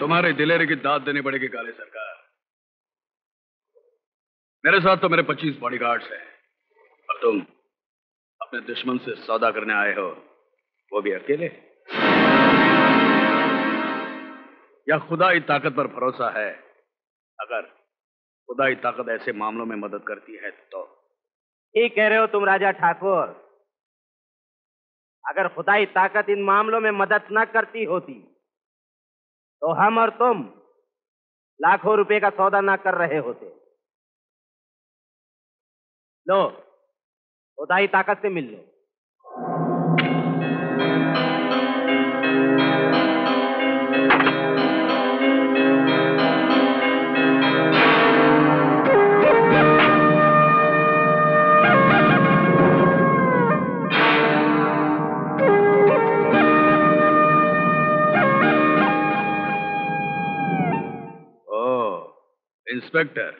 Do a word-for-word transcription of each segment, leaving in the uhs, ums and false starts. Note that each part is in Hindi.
तुम्हारे दिलेरे की दाद देनी पड़ेगी काले सरकार। मेरे साथ तो मेरे पच्चीस बॉडीगार्ड्स हैं और तुम अपने दुश्मन से सौदा करने आए हो, वो भी अकेले। या खुदा ही ताकत पर भरोसा है? अगर खुदा ही ताकत ऐसे मामलों में मदद करती है तो ठीक कह रहे हो तुम राजा ठाकुर। अगर खुदा ही ताकत इन मामलों में मदद ना करती होती तो हम और तुम लाखों रुपए का सौदा ना कर रहे होते। लो, खुदाई ताकत से मिल लो। इंस्पेक्टर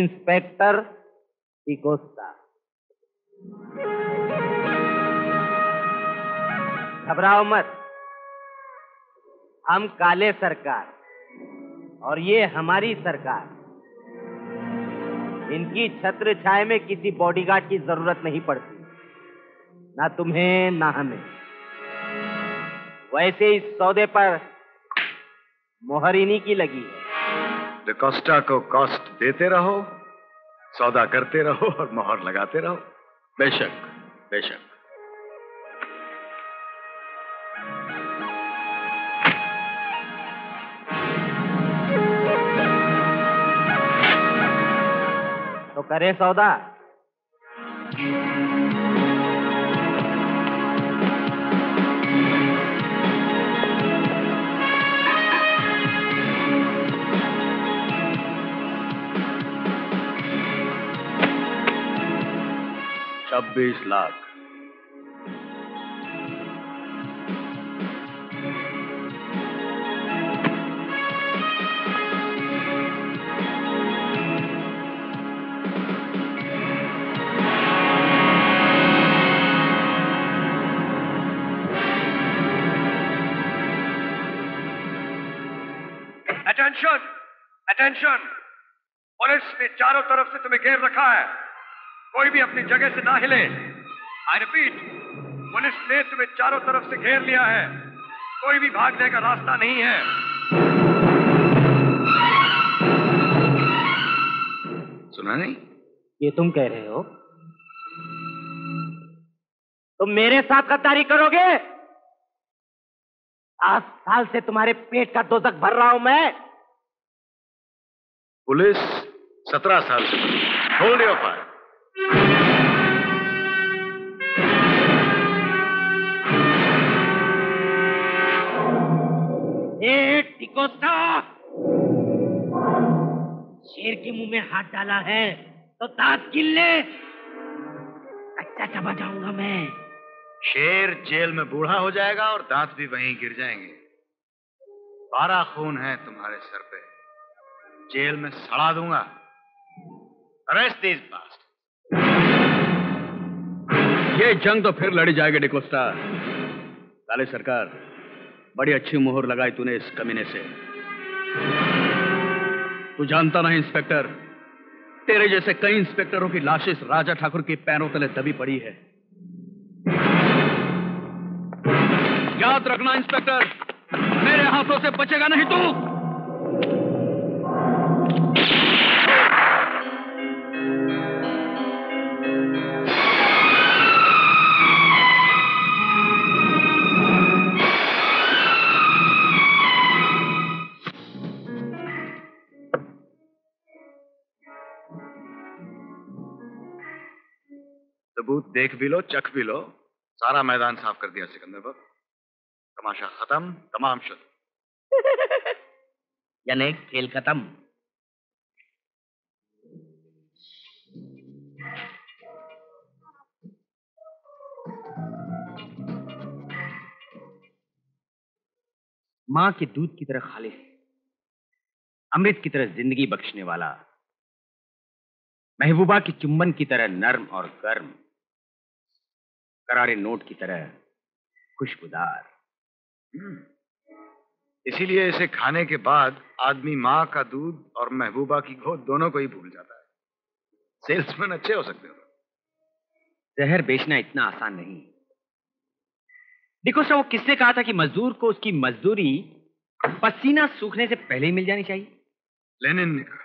इंस्पेक्टर डी'कोस्टा, घबराओ मत। हम काले सरकार और ये हमारी सरकार, इनकी छत्र छाया में किसी बॉडीगार्ड की जरूरत नहीं पड़ती, ना तुम्हें ना हमें। वैसे इस सौदे पर मोहर इन्हीं की लगी है। डी'कोस्टा को कॉस्ट देते रहो, सौदा करते रहो और मोहर लगाते रहो। बेशक बेशक। तो करे सौदा। छब्बीस लाख अटेंशन अटेंशन पुलिस ने चारों तरफ से तुम्हें घेर रखा है, कोई भी अपनी जगह से ना हिले। आई रिपीट, पुलिस ने तुम्हें चारों तरफ से घेर लिया है, कोई भी भागने का रास्ता नहीं है। सुना नहीं? ये तुम कह रहे हो? तुम मेरे साथ गद्दारी करोगे? आठ साल से तुम्हारे पेट का दोजख भर रहा हूं मैं। पुलिस सत्रह साल से होल्ड योर फायर। ए डी'कोस्टा, शेर के मुंह में हाथ डाला है तो दांत गिन ले, अच्छा चबा जाऊंगा मैं। शेर जेल में बूढ़ा हो जाएगा और दांत भी वहीं गिर जाएंगे। बारह खून है तुम्हारे सर पे, जेल में सड़ा दूंगा। Arrest this bastard. ये जंग तो फिर लड़ी जाएगी डी'कोस्टा। काले सरकार, बड़ी अच्छी मोहर लगाई तूने इस कमीने से। तू जानता नहीं इंस्पेक्टर, तेरे जैसे कई इंस्पेक्टरों की लाशें राजा ठाकुर के पैरों तले दबी पड़ी है। याद रखना इंस्पेक्टर, मेरे हाथों से बचेगा नहीं तू। सबूत देख भी लो, चख भी लो, सारा मैदान साफ कर दिया सिकंदर बख्त। तमाशा खत्म, तमाम शुद्ध। यानी खेल खत्म। मां के दूध की तरह खालिस, अमृत की तरह जिंदगी बख्शने वाला, महबूबा की चुम्बन की तरह नर्म और गर्म, करारे नोट की तरह खुशबूदार। इसीलिए इसे खाने के बाद आदमी माँ का दूध और महबूबा की गोद दोनों को ही भूल जाता है। सेल्समैन अच्छे हो सकते हो, जहर बेचना इतना आसान नहीं। देखो सर, वो किसने कहा था कि मजदूर को उसकी मजदूरी पसीना सूखने से पहले ही मिल जानी चाहिए? लेनिन ने कहा।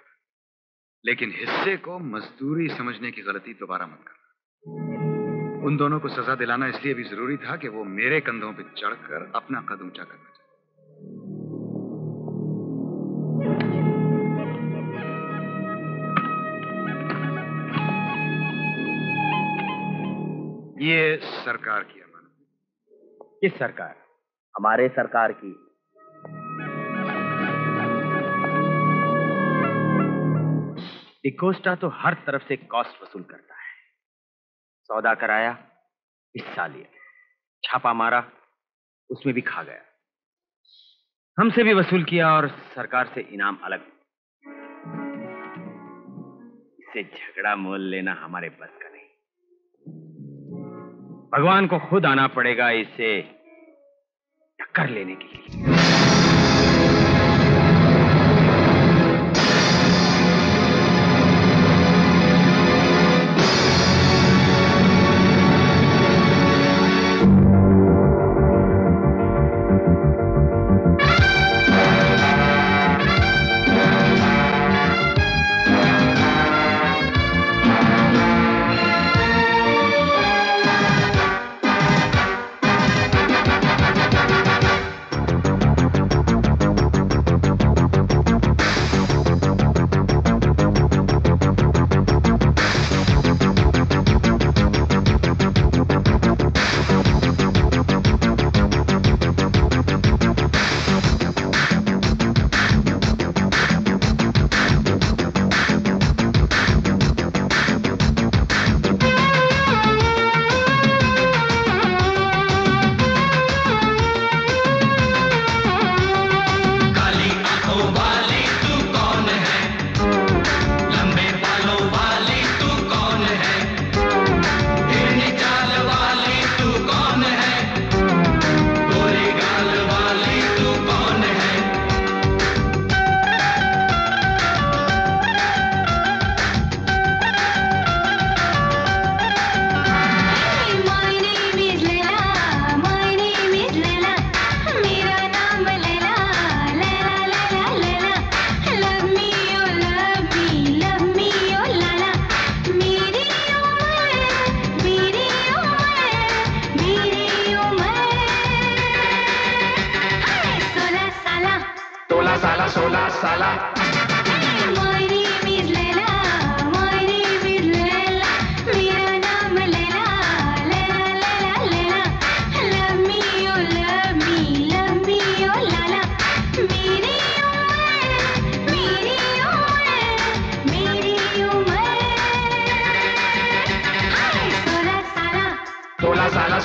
लेकिन हिस्से को मजदूरी समझने की गलती दोबारा मत करना। उन दोनों को सजा दिलाना इसलिए भी जरूरी था कि वो मेरे कंधों पर चढ़कर अपना कद ऊंचा करना चाहते। ये सरकार की अमानत। किस सरकार? हमारे सरकार की। डी'कोस्टा तो हर तरफ से कॉस्ट वसूल करता है। सौदा कराया, हिस्सा लिया, छापा मारा, उसमें भी खा गया। हमसे भी वसूल किया और सरकार से इनाम अलग। इससे झगड़ा मोल लेना हमारे बस का नहीं। भगवान को खुद आना पड़ेगा इससे टक्कर लेने के लिए।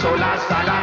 सोलह साला।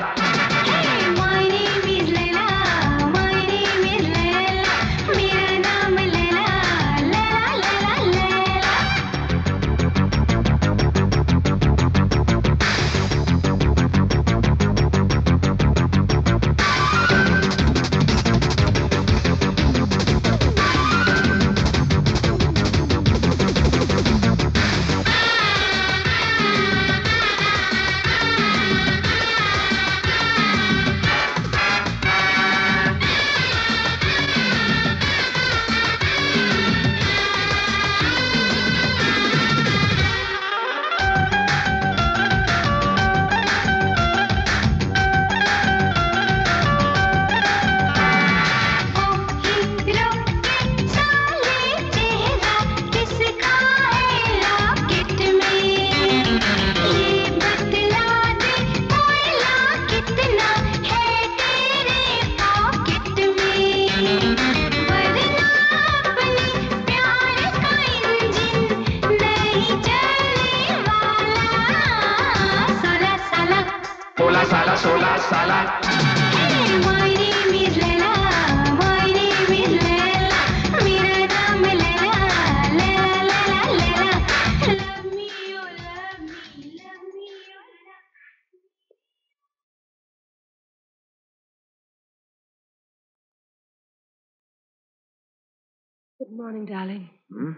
Hmm?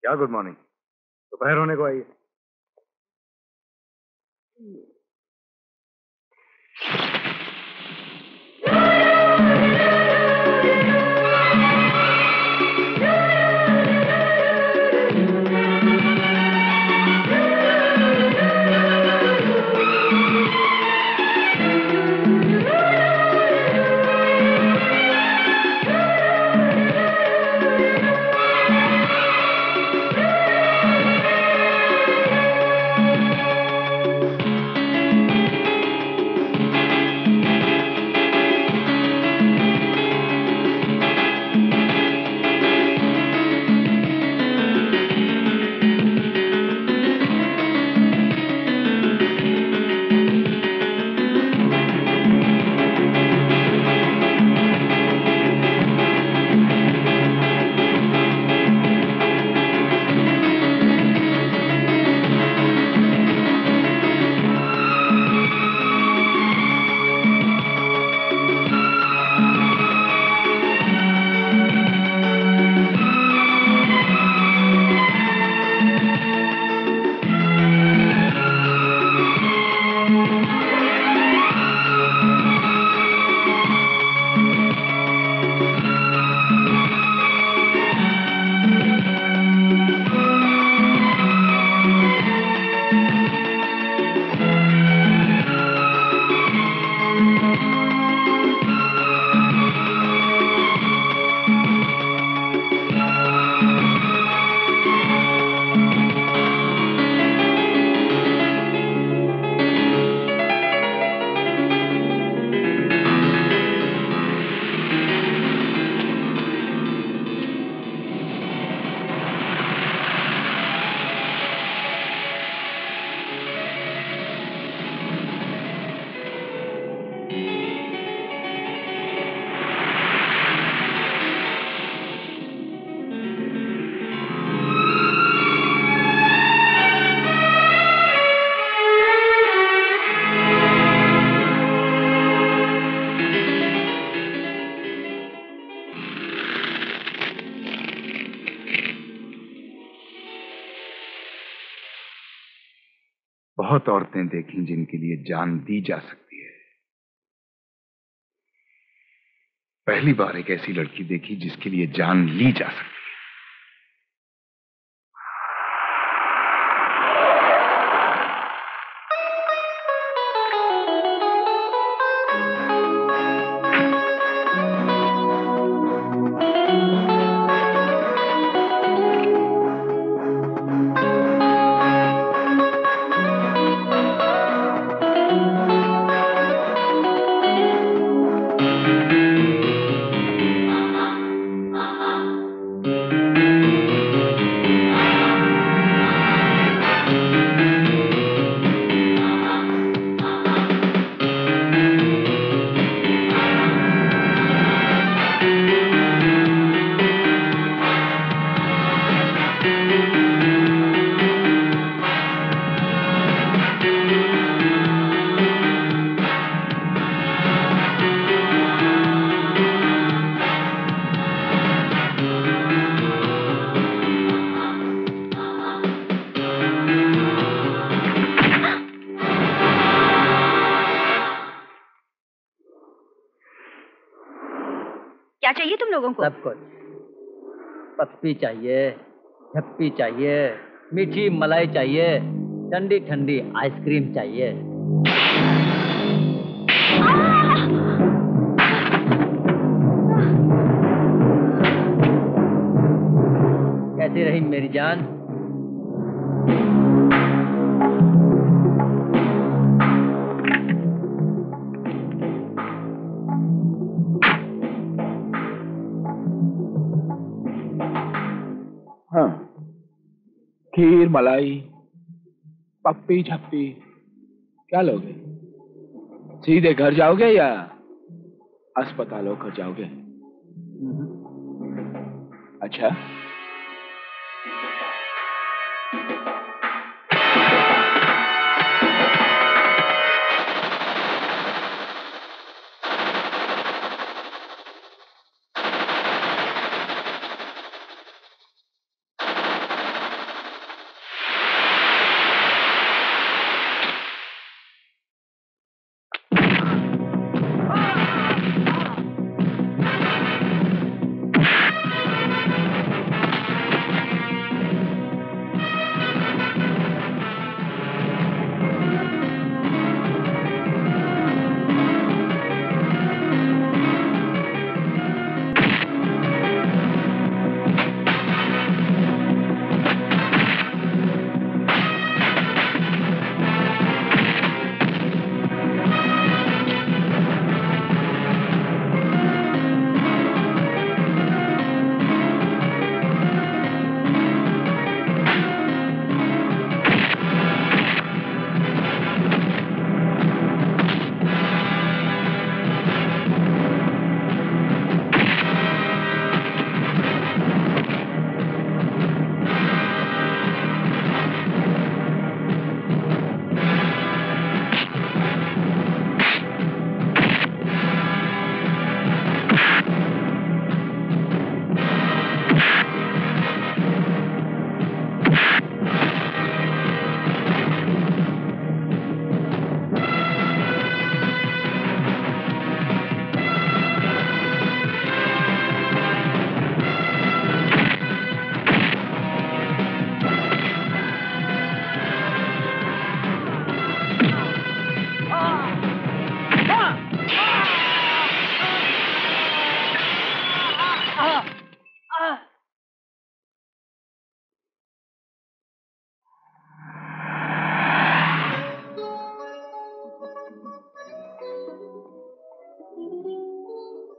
क्या गुड मॉर्निंग, दोपहर होने को आई है। बहुत औरतें देखी जिनके लिए जान दी जा सकती है। पहली बार एक ऐसी लड़की देखी जिसके लिए जान ली जा सकती है। क्या चाहिए तुम लोगों को? सब कुछ। पप्पी चाहिए, झप्पी चाहिए, मीठी मलाई चाहिए, ठंडी ठंडी आइसक्रीम चाहिए। कैसी रही मेरी जान? हाँ, खीर, मलाई, पप्पी, झप्पी, क्या लोगे? सीधे घर जाओगे या अस्पतालों घर जाओगे? अच्छा,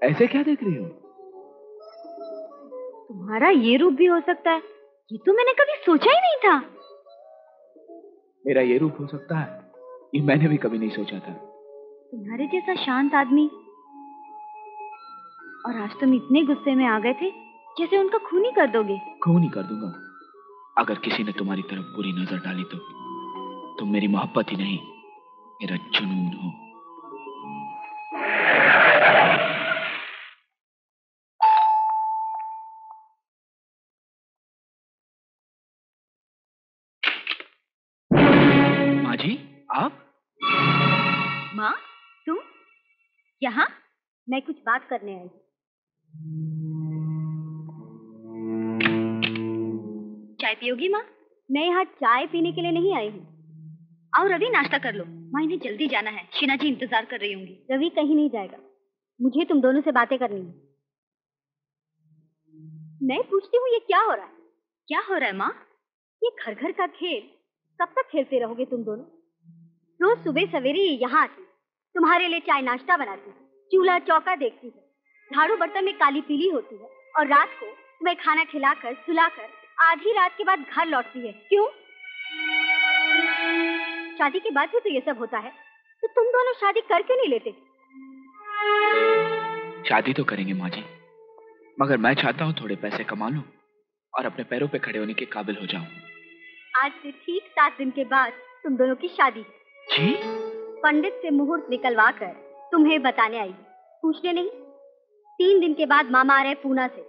ऐसे क्या देख रही हो? तुम्हारा ये रूप भी हो सकता है, ये तो मैंने कभी सोचा ही नहीं था। मेरा ये रूप हो सकता है, ये मैंने भी कभी नहीं सोचा था। तुम्हारे जैसा शांत आदमी, और आज तुम इतने गुस्से में आ गए थे जैसे उनका खून ही कर दोगे। खून ही कर दूंगा अगर किसी ने तुम्हारी तरफ बुरी नजर डाली तो। तुम मेरी मोहब्बत ही नहीं, मेरा जुनून हो। माँ, तुम यहाँ? मैं कुछ बात करने आई। चाय पियोगी माँ? मैं यहाँ चाय पीने के लिए नहीं आई हूँ। आओ रवि, नाश्ता कर लो। माँ, इन्हें जल्दी जाना है, शीना जी इंतजार कर रही होंगी। रवि कहीं नहीं जाएगा, मुझे तुम दोनों से बातें करनी है। मैं पूछती हूँ, ये क्या हो रहा है? क्या हो रहा है माँ? ये घर घर का खेल कब तक खेलते रहोगे तुम दोनों? रोज सुबह सवेरे ये यहाँ आती, तुम्हारे लिए चाय नाश्ता बनाती, चूल्हा चौका देखती है, झाड़ू बर्तन में काली पीली होती है, और रात को तुम्हें खाना खिलाकर सुलाकर आधी रात के बाद घर लौटती है। क्यों? शादी के बाद भी तो ये सब होता है, तो तुम दोनों शादी कर क्यों नहीं लेते? शादी तो करेंगे माँ जी, मगर मैं चाहता हूँ थोड़े पैसे कमा लूँ और अपने पैरों पे खड़े होने के काबिल हो जाऊँ। आज से ठीक सात दिन के बाद तुम दोनों की शादी। जी? पंडित से मुहूर्त निकलवा कर तुम्हें बताने आई, पूछने नहीं। तीन दिन के बाद मामा आ रहे पूना से,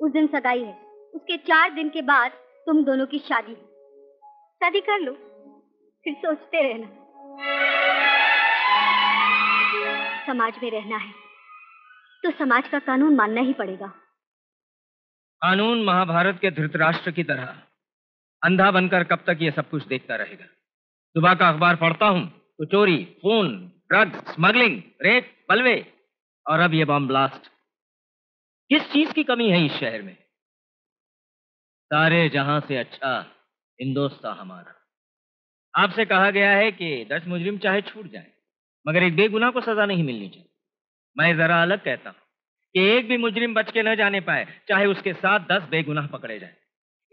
उस दिन सगाई है, उसके चार दिन के बाद तुम दोनों की शादी है। शादी कर लो, फिर सोचते रहना। समाज में रहना है, तो समाज का कानून मानना ही पड़ेगा। कानून महाभारत के धृतराष्ट्र की तरह अंधा बनकर कब तक ये सब कुछ देखता रहेगा? सुबह का अखबार पढ़ता हूँ तो चोरी, खून, ड्रग्स, स्मगलिंग, रेप, बलवे और अब ये बम ब्लास्ट। किस चीज की कमी है इस शहर में? सारे जहां से अच्छा हिंदोस्तां हमारा। आपसे कहा गया है कि दस मुजरिम चाहे छूट जाए मगर एक बेगुनाह को सजा नहीं मिलनी चाहिए। मैं जरा अलग कहता हूँ कि एक भी मुजरिम बच के न जाने पाए, चाहे उसके साथ दस बेगुनाह पकड़े जाए,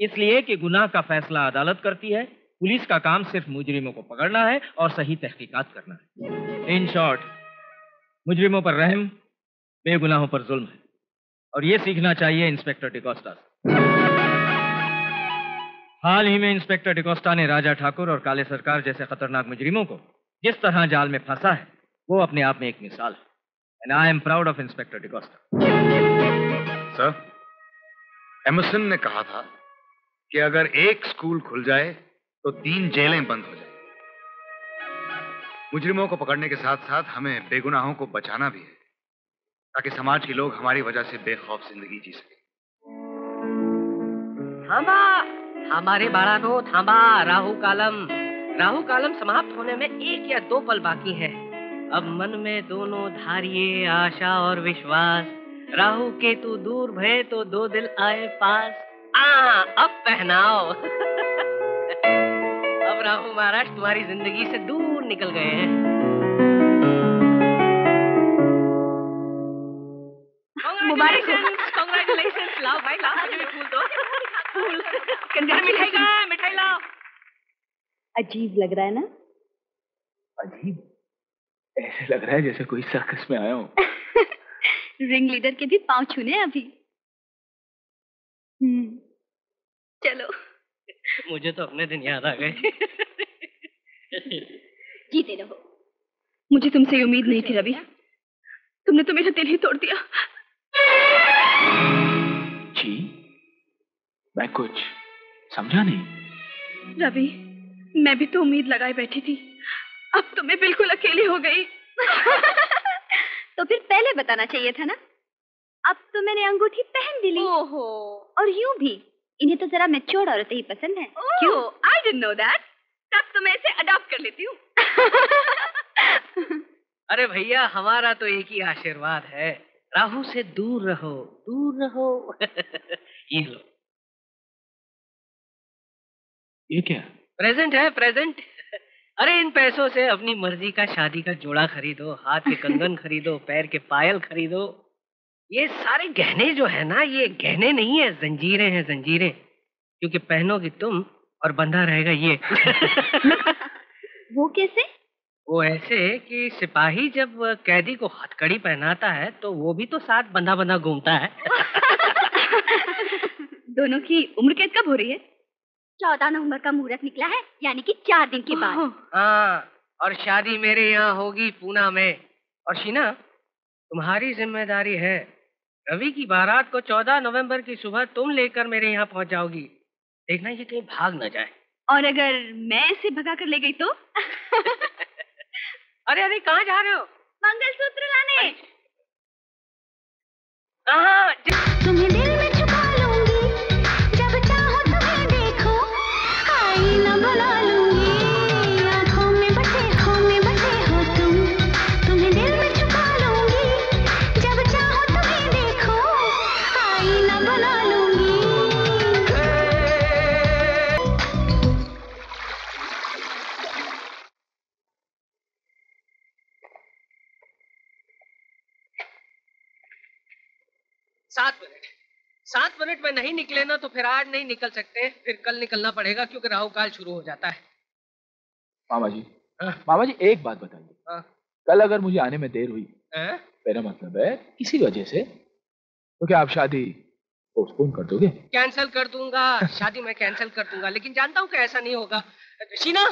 इसलिए कि गुनाह का फैसला अदालत करती है। पुलिस का काम सिर्फ मुजरिमों को पकड़ना है और सही तहकीकात करना है। इन शॉर्ट, मुजरिमों पर रहम, बेगुनाहों पर जुल्म है और ये सीखना चाहिए इंस्पेक्टर डी'कोस्टा से। हाल ही में इंस्पेक्टर डी'कोस्टा ने राजा ठाकुर और काले सरकार जैसे खतरनाक मुजरिमों को जिस तरह जाल में फंसा है वो अपने आप में एक मिसाल है। And I am proud of Inspector D'Costa. Sir, Emerson ने कहा था कि अगर एक स्कूल खुल जाए तो तीन जेलें बंद हो जाए। मुजरिमों को पकड़ने के साथ साथ हमें बेगुनाहों को बचाना भी है ताकि समाज के लोग हमारी वजह से बेखौफ जिंदगी जी सके। थांबा हमारे बाड़ा दो, थांबा राहु कालम। राहु कालम समाप्त होने में एक या दो पल बाकी है। अब मन में दोनों धारिये आशा और विश्वास, राहु केतु दूर भये तो दो दिल आए पास। आ, अब पहनाओ। अब राहु महाराज तुम्हारी जिंदगी से दूर निकल गए हैं। Congratulations, congratulations, लाओ भाई लाओ, मुझे भी फूल दो। फूल, मिठाई का मिठाई लाओ। अजीब लग रहा है ना? अजीब ऐसे लग रहा है जैसे कोई सर्कस में आया हूँ। रिंग लीडर के भी पाँव छूने अभी। हम्म, चलो। मुझे तो अपने दिन याद आ गए। जीते रहो। मुझे तुमसे उम्मीद नहीं थी रवि। तुमने तो मेरा दिल ही तोड़ दिया। जी, मैं कुछ समझा नहीं। रवि, मैं भी तो उम्मीद लगाए बैठी थी। अब तो मैं बिल्कुल अकेली हो गई। तो फिर पहले बताना चाहिए था ना। अब तो मैंने अंगूठी पहन दी ली। ओहो। और यूं भी इन्हें तो जरा मैच्योर औरतें ही पसंद है। oh, क्यों? I didn't know that. तब तो मैं इसे अडॉप्ट कर लेती हूँ। अरे भैया, हमारा तो एक ही आशीर्वाद है, राहु से दूर रहो, दूर रहो। ये लो। ये क्या? प्रेजेंट है, प्रेजेंट। अरे इन पैसों से अपनी मर्जी का शादी का जोड़ा खरीदो, हाथ के कंगन खरीदो, पैर के पायल खरीदो। ये सारे गहने जो है ना, ये गहने नहीं है, जंजीरें हैं, जंजीरें। क्योंकि पहनोगी तुम और बंधा रहेगा ये। वो कैसे? वो ऐसे कि सिपाही जब कैदी को हथकड़ी पहनाता है तो वो भी तो साथ बंधा बंधा घूमता है। दोनों की उम्र कैद कब हो रही है? चौदह नवंबर का मुहूर्त निकला है, यानी कि चार दिन के बाद। हाँ, और शादी मेरे यहाँ होगी, पूना में। और शीना, तुम्हारी जिम्मेदारी है, रवि की बारात को चौदह नवंबर की सुबह तुम लेकर मेरे यहाँ पहुँच जाओगी। देखना ये कहीं भाग न जाए। और अगर मैं इसे भगा कर ले गई तो? अरे अरे, कहाँ जा रहे हो? मंगलसूत्र लाने। कहाँ? सात मिनट सात मिनट में नहीं निकले ना तो फिर आज नहीं निकल सकते, फिर कल निकलना पड़ेगा क्योंकि राहु काल शुरू हो जाता है। मामा जी, आ? मामा जी एक बात बताइए, कल अगर मुझे आने में देर हुई, आ? मेरा मतलब है किसी वजह से, तो क्या आप शादी पोस्टपोन कर दोगे? कैंसिल कर दूंगा। शादी मैं कैंसिल कर दूंगा, लेकिन जानता हूँ कि ऐसा नहीं होगा। शीना,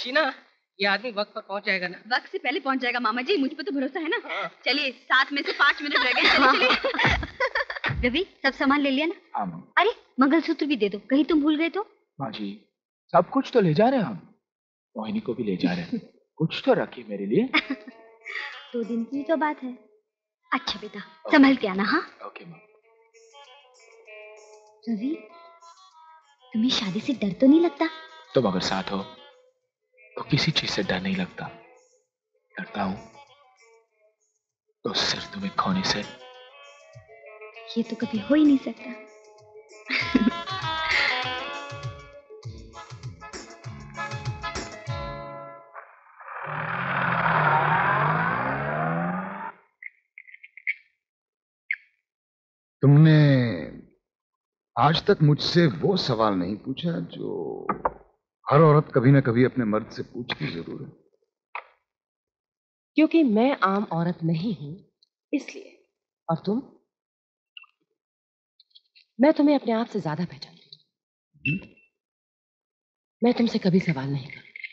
शीना, ये आदमी वक्त पर पहुंच जाएगा ना? वक्त से पहले पहुंच जाएगा मामा जी, मुझ पे तो भरोसा है ना। हाँ। चलिए, सात में से पाँच मिनट रह गए। चलिए, चलिए। रवि, सब सामान ले लिया ना? अरे मंगलसूत्र भी दे दो, कहीं तुम भूल गए तो। माँ जी, सब कुछ तो ले जा रहे हैं हम, मोहिनी को भी ले जा रहे हैं। कुछ तो रखिए मेरे लिए। दो दिन की तो बात है, अच्छा बेटा संभल के आना। हाँ ओके मां। रवि तुम्हें शादी से डर तो नहीं लगता? तुम अगर साथ हो तो किसी चीज से डर नहीं लगता। डरता हूं तो सिर्फ तुम्हें खोने से। ये तो कभी हो ही नहीं सकता। तुमने आज तक मुझसे वो सवाल नहीं पूछा जो हर औरत कभी ना कभी अपने मर्द से पूछती जरूर है। क्योंकि मैं आम औरत नहीं हूं इसलिए। और तुम? मैं तुम्हें अपने आप से ज्यादा पहचानती हूं। मैं तुमसे कभी सवाल नहीं करूंगी,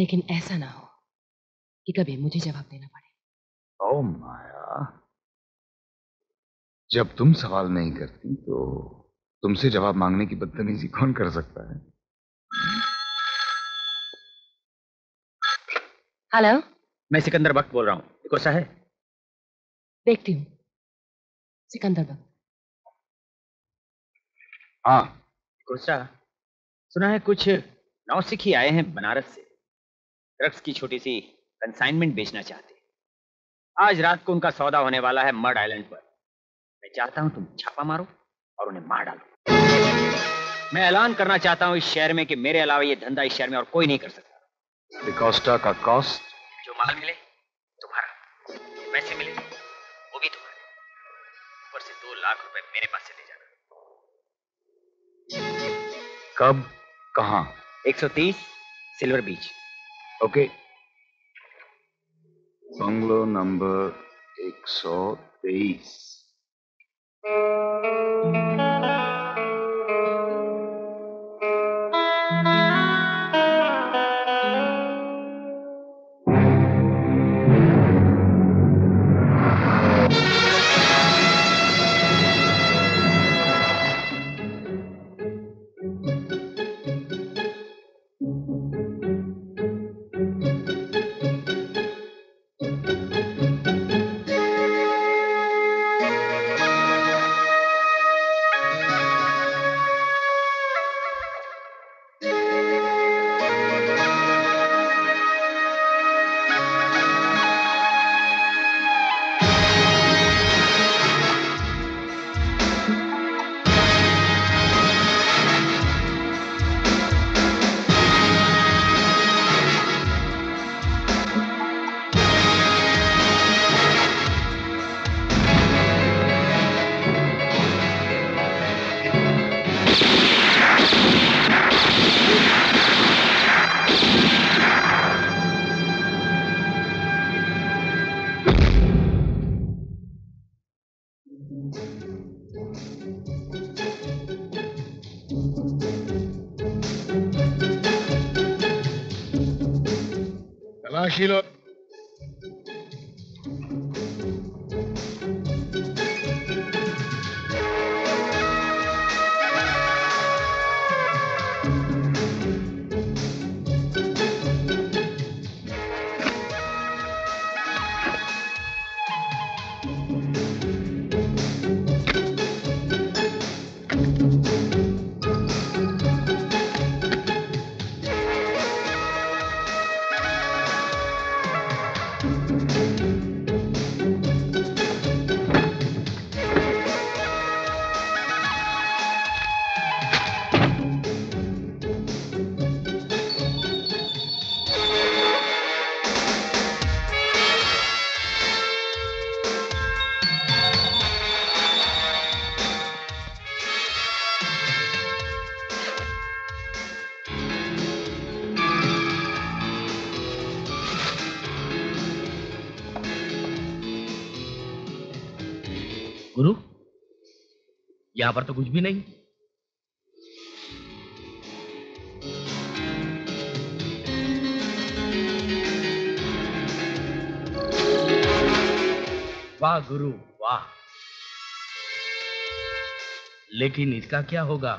लेकिन ऐसा ना हो कि कभी मुझे जवाब देना पड़े। ओ माया, जब तुम सवाल नहीं करती तो तुमसे जवाब मांगने की बदतमीजी कौन कर सकता है? हेलो, मैं सिकंदर बख्त बोल रहा हूँ। डी'कोस्टा है? देखती हूँ। सिकंदर बख्त। हाँ डी'कोस्टा, सुना है कुछ नौसिखी आए हैं बनारस से, ड्रग्स की छोटी सी कंसाइनमेंट बेचना चाहते। आज रात को उनका सौदा होने वाला है मर्ड आइलैंड पर। मैं चाहता हूं तुम छापा मारो और उन्हें मार डालो। मैं ऐलान करना चाहता हूं इस शहर में कि मेरे अलावा ये धंधा इस शहर में और कोई नहीं कर सकता। डी'कोस्टा का कॉस्ट जो माल मिले तुम्हारा, पैसे मिले वो भी तुम्हारे। ऊपर से दो लाख रुपए मेरे पास से ले जाना। कब कहां? एक सौ तीस सिल्वर बीच। ओके, बंगलो नंबर एक सौ तेईस। शीलो यहाँ पर तो कुछ भी नहीं। वाह गुरु वाह, लेकिन इसका क्या होगा?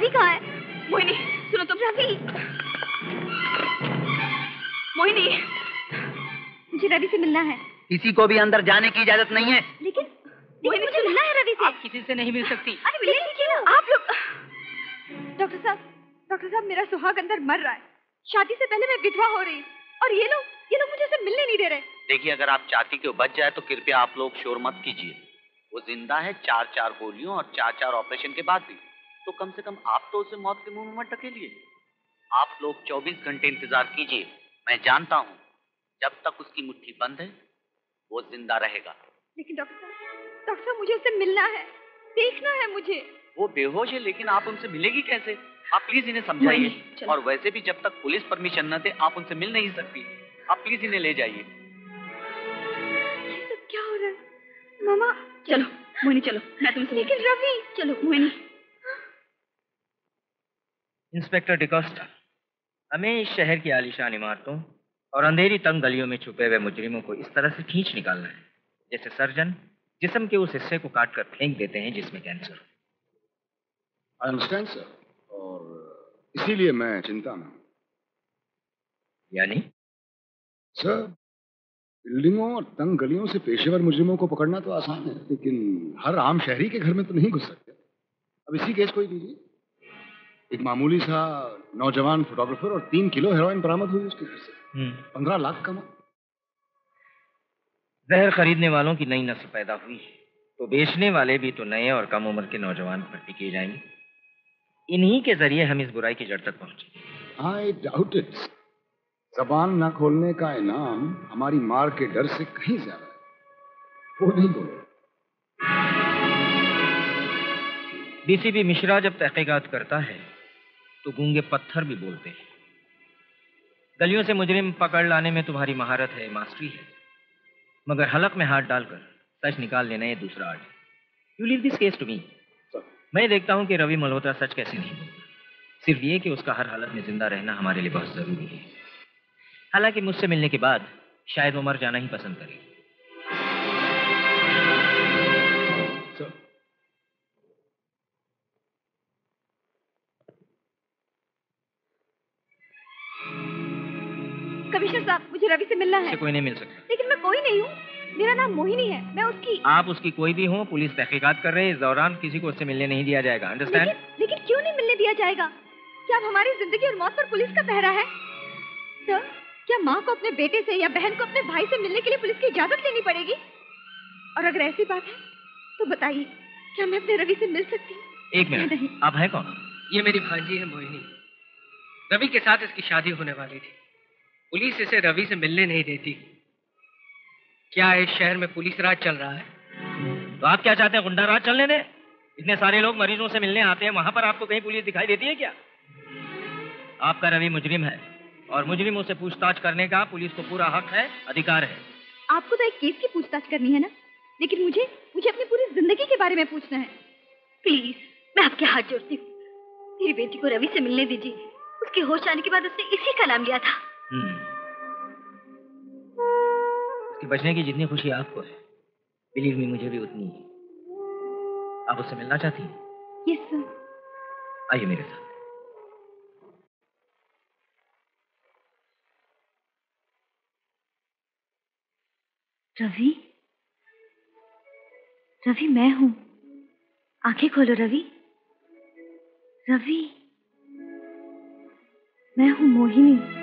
रवि कहाँ है? मोहिनी सुनो, तुम रवि। मोहिनी, मुझे रवि से मिलना है। किसी को भी अंदर जाने की इजाजत नहीं है। लेकिन मोहिनी मुझे मिलना है रवि से। आप किसी से नहीं मिल सकती। अरे मिलने दीजिए ना। आप लोग। डॉक्टर साहब, डॉक्टर साहब, मेरा सुहाग अंदर मर रहा है। शादी से पहले मैं विधवा हो रही और ये लोग ये लोग मुझे उसे मिलने नहीं दे रहे। देखिए, अगर आप चाहती कि वो बच जाए तो कृपया आप लोग शोर मत कीजिए। वो जिंदा है, चार चार गोलियों और चार चार ऑपरेशन के बाद भी। तो कम से कम आप तो उसे मौत के मुंह में मत ढकेलिए। आप लोग चौबीस घंटे इंतजार कीजिए। मैं जानता हूँ जब तक उसकी मुट्ठी बंद है वो जिंदा रहेगा। लेकिन डॉक्टर साहब, डॉक्टर साहब, मुझे उससे मिलना है, देखना है मुझे। वो बेहोश है, लेकिन आप उनसे मिलेगी कैसे? आप प्लीज इन्हें समझाइए। और वैसे भी जब तक पुलिस परमिशन न दे आप उनसे मिल नहीं सकती। आप प्लीज इन्हें ले जाइए। ये सब क्या हो रहा है मामा? चलो मोहिनी, चलो मैं तुमसे। लेकिन रवि। चलो मोहिनी। इंस्पेक्टर डी'कोस्टा, हमें इस शहर की आलीशान इमारतों और अंधेरी तंग गलियों में छुपे हुए मुजरिमों को इस तरह से खींच निकालना है जैसे सर्जन जिस्म के उस हिस्से को काट कर फेंक देते हैं जिसमें कैंसर। आई अंडरस्टैंड सर, और इसीलिए मैं चिंता में हूँ। यानी सर, बिल्डिंगों और तंग गलियों से पेशेवर मुजरिमों को पकड़ना तो आसान है, लेकिन हर आम शहरी के घर में तो नहीं घुस सकते। अब इसी केस को ही लीजिए, एक मामूली सा नौजवान फोटोग्राफर और तीन किलो हेरोइन बरामद हुई उसके घर से। पंद्रह लाख का माल। जहर खरीदने वालों की नई नस्ल पैदा हुई तो बेचने वाले भी तो नए और कम उम्र के नौजवान भर्ती किए जाएंगे। इन्हीं के जरिए हम इस बुराई की जड़ तक पहुंचे। I doubt it. जबान ना खोलने का इनाम हमारी मार के डर से कहीं ज्यादा है। वो नहीं बोले। डीसीपी मिश्रा जब तहकीकात करता है तो गूंगे पत्थर भी बोलते हैं। गलियों से मुजरिम पकड़ लाने में तुम्हारी महारत है, मास्टरी है, मगर हलक में हाथ डालकर सच निकाल लेना ये दूसरा आर्ट है। You leave this case to me. मैं देखता हूँ कि रवि मल्होत्रा सच कैसे नहीं बोलता। सिर्फ ये कि उसका हर हालत में जिंदा रहना हमारे लिए बहुत जरूरी है। हालांकि मुझसे मिलने के बाद शायद वो मर जाना ही पसंद करेगी। कमिश्नर साहब, मुझे रवि से मिलना है। कोई नहीं मिल सकता। लेकिन मैं कोई नहीं हूँ, मेरा नाम मोहिनी है, मैं उसकी। आप उसकी कोई भी हो, पुलिस तहकीकात कर रही है। इस दौरान किसी को उससे मिलने नहीं दिया जाएगा। अंडरस्टैंड? लेकिन, लेकिन क्यों नहीं मिलने दिया जाएगा? क्या हमारी जिंदगी और मौत पर पुलिस का पहरा है? तो क्या माँ को अपने बेटे से या बहन को अपने भाई से मिलने के लिए पुलिस की इजाजत लेनी पड़ेगी? और अगर ऐसी बात है तो बताइए, क्या मैं अपने रवि से मिल सकती हूँ? एक मिनट, आप है कौन? ये मेरी भांजी है मोहिनी। रवि के साथ इसकी शादी होने वाली थी। पुलिस इसे रवि से मिलने नहीं देती। क्या इस शहर में पुलिस राज चल रहा है? तो आप क्या चाहते हैं, गुंडा राज चलने दें? इतने सारे लोग मरीजों से मिलने आते हैं, वहां पर आपको कहीं पुलिस दिखाई देती है क्या? आपका रवि मुजरिम है और मुजरिमों से पूछताछ करने का पुलिस को पूरा हक है, अधिकार है। आपको तो एक केस की पूछताछ करनी है ना, लेकिन मुझे मुझे अपनी पूरी जिंदगी के बारे में पूछना है। प्लीज, मैं आपके हाथ जोड़ती हूँ, मेरी बेटी को रवि से मिलने दीजिए। उसके होश आने के बाद उसने इसी का नाम लिया था। उसके बचने की जितनी खुशी आपको है, बिलीव मी, मुझे भी उतनी है। आप उससे मिलना चाहती हैं? Yes sir. आइए मेरे साथ। रवि, रवि मैं हूं। आंखें खोलो रवि। रवि, मैं हूं मोहिनी।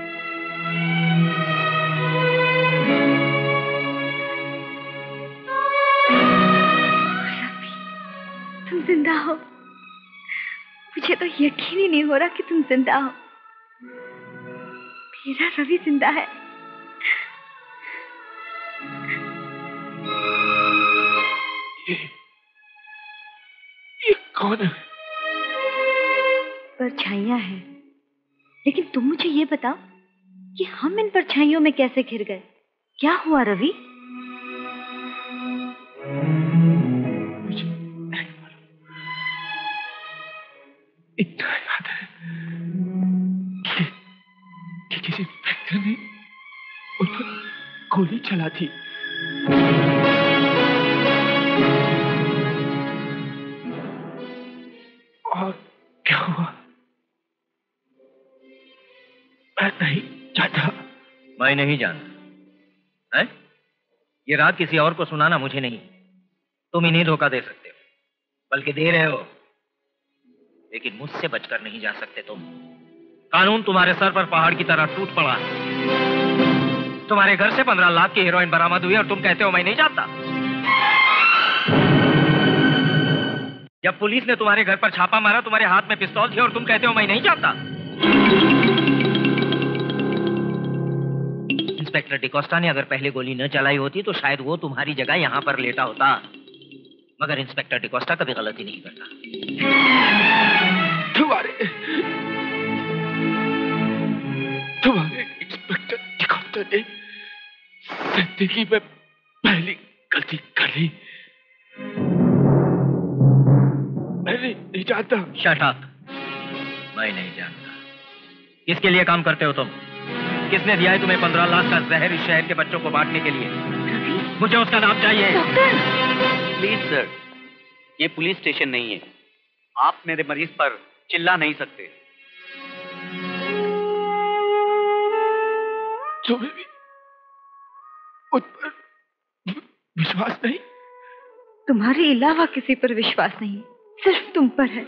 तुम जिंदा हो। मुझे तो यकीन ही नहीं हो रहा कि तुम जिंदा हो। मेरा रवि जिंदा है। ये कौन है? परछाइयां हैं, लेकिन तुम मुझे ये बताओ कि हम इन परछाइयों में कैसे घिर गए? क्या हुआ रवि? इतना याद है कि, कि किसी फैक्ट्री में उन्होंने गोली चला थी। और क्या हुआ? नहीं चाहता। मैं नहीं जानता। हैं? ये रात किसी और को सुनाना मुझे नहीं। तुम इन्हें धोखा दे सकते हो, बल्कि दे रहे हो, लेकिन मुझसे बचकर नहीं जा सकते तुम। कानून तुम्हारे सर पर पहाड़ की तरह टूट पड़ा। तुम्हारे घर से पंद्रह लाख की हेरोइन बरामद हुई और तुम कहते हो मैं नहीं जानता। जब पुलिस ने तुम्हारे घर पर छापा मारा, तुम्हारे हाथ में पिस्तौल थी और तुम कहते हो मैं नहीं जानता। इंस्पेक्टर डी'कोस्टा ने अगर पहले गोली न चलाई होती तो शायद वो तुम्हारी जगह यहाँ पर लेटा होता, मगर इंस्पेक्टर डी'कोस्टा कभी गलती नहीं करता। तुम्हारे तुम्हारे इंस्पेक्टर डी'कोस्टा ने जिंदगी में पहली गलती कर ली। मैं नहीं जानता। Shut up. मैं नहीं जानता। किसके लिए काम करते हो तुम? किसने दिया है तुम्हें पंद्रह लाख का जहर इस शहर के बच्चों को बांटने के लिए? मुझे उसका नाम चाहिए। प्लीज सर, ये पुलिस स्टेशन नहीं है। आप मेरे मरीज पर चिल्ला नहीं सकते। तुम्हें भी मुझ पर विश्वास नहीं? तुम्हारे अलावा किसी पर विश्वास नहीं, सिर्फ तुम पर है।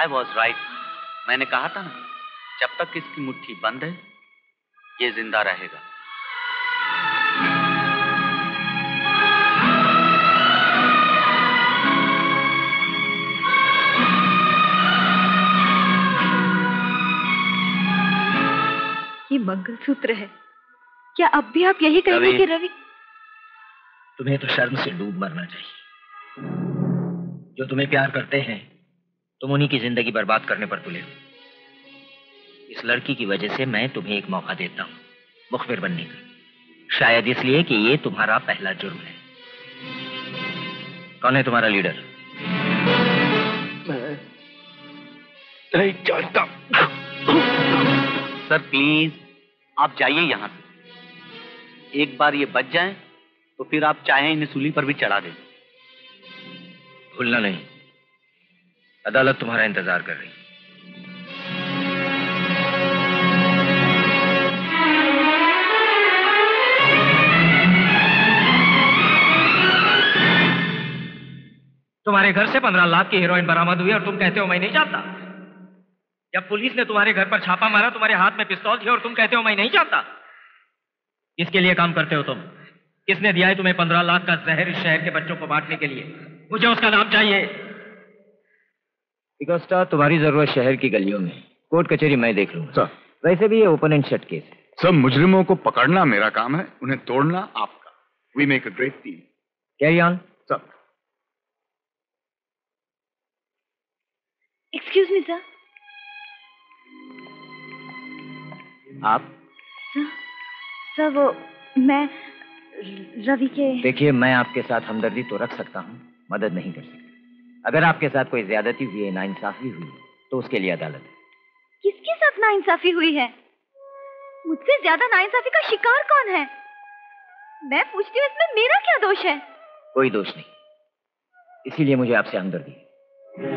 I was right. मैंने कहा था ना, जब तक इसकी मुट्ठी बंद है ये जिंदा रहेगा। ये मंगलसूत्र है। क्या अब भी आप यही कहेंगे कि रवि? तुम्हें तो शर्म से डूब मरना चाहिए। जो तुम्हें प्यार करते हैं तुम उन्हीं की जिंदगी बर्बाद करने पर तुले हो। इस लड़की की वजह से मैं तुम्हें एक मौका देता हूँ मुखबिर बनने का, शायद इसलिए कि ये तुम्हारा पहला जुर्म है। कौन है तुम्हारा लीडर? मैं नहीं जानता। सर प्लीज आप जाइए यहाँ से। एक बार ये बच जाएं तो फिर आप चाहें इन्हें सूली पर भी चढ़ा दें। भूलना नहीं, अदालत तुम्हारा इंतजार कर रही है। तुम्हारे घर से पंद्रह लाख की हेरोइन बरामद हुई और तुम कहते हो मैं नहीं जानता। जब पुलिस ने तुम्हारे घर पर छापा मारा, तुम्हारे हाथ में पिस्तौल थी और तुम कहते हो मैं नहीं जानता। किसके लिए काम करते हो तुम? किसने दिया है तुम्हें पंद्रह लाख का जहर इस शहर के बच्चों को बांटने के लिए? मुझे उसका नाम चाहिए। डी'कोस्टा, तुम्हारी जरूरत शहर की गलियों में, कोर्ट कचहरी मैं देख लूंगा। वैसे भी ये ओपन एंड शट केस है। सब मुजरिमों को पकड़ना मेरा काम है, उन्हें तोड़ना आपका। We make a great team. Carry on. Sir. Excuse me sir. आप? सर वो मैं रवि के। देखिए, मैं आपके साथ हमदर्दी तो रख सकता हूँ, मदद नहीं कर सकता। अगर आपके साथ कोई ज्यादती हुई है, नाइंसाफी हुई है, तो उसके लिए अदालत है। किसके साथ नाइंसाफी हुई है? मुझसे ज्यादा नाइंसाफी का शिकार कौन है? मैं पूछती हूँ, इसमें मेरा क्या दोष है? कोई दोष नहीं, इसीलिए मुझे आपसे हमदर्दी है।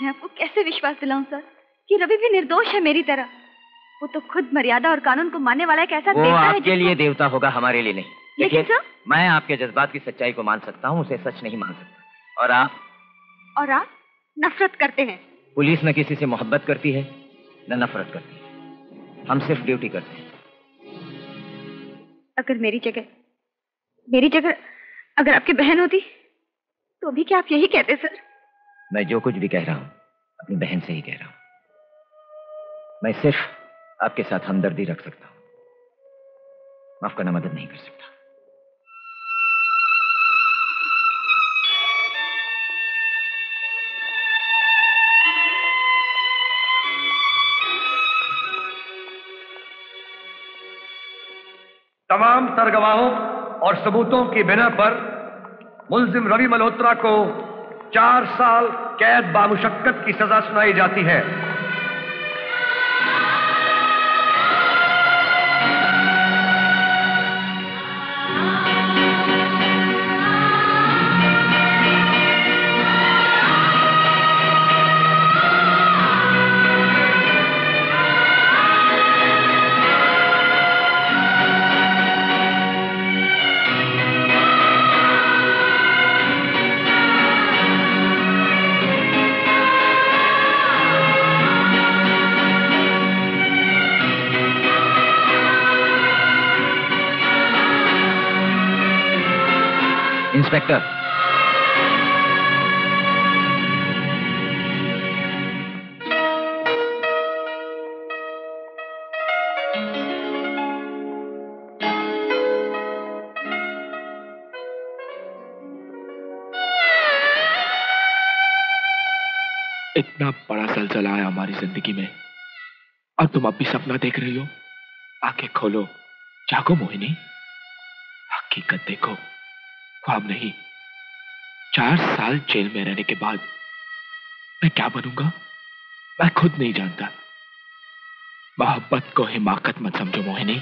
मैं आपको कैसे विश्वास दिलाऊं सर कि रवि भी निर्दोष है मेरी तरह? वो तो खुद मर्यादा और कानून को मानने वाला एक ऐसा देवता है। आपके लिए देवता होगा, हमारे लिए नहीं। लेकिन सर, मैं आपके जज्बात की सच्चाई को मान सकता हूँ, उसे सच नहीं मान सकता। और आप और आप नफरत करते हैं। पुलिस न किसी से मोहब्बत करती है न नफरत करती है, हम सिर्फ ड्यूटी करते हैं। अगर मेरी जगह मेरी जगह अगर आपकी बहन होती तो भी क्या आप यही कहते सर? मैं जो कुछ भी कह रहा हूँ अपनी बहन से ही कह रहा हूँ। मैं सिर्फ आपके साथ हमदर्दी रख सकता हूँ, माफ करना, मदद नहीं कर सकता। तमाम सरगवाहों और सबूतों की बिना पर मुल्जिम रवि मल्होत्रा को चार साल कैद बामुशक्कत की सजा सुनाई जाती है। इंस्पेक्टर। इतना बड़ा सलसला आया हमारी जिंदगी में और तुम अब भी सपना देख रही हो। आंखें खोलो, जागो मोहिनी, हकीकत देखो, ख्वाब नहीं। चार साल जेल में रहने के बाद मैं क्या बनूंगा मैं खुद नहीं जानता। मोहब्बत को हिमाकत मत समझो मोहिनी।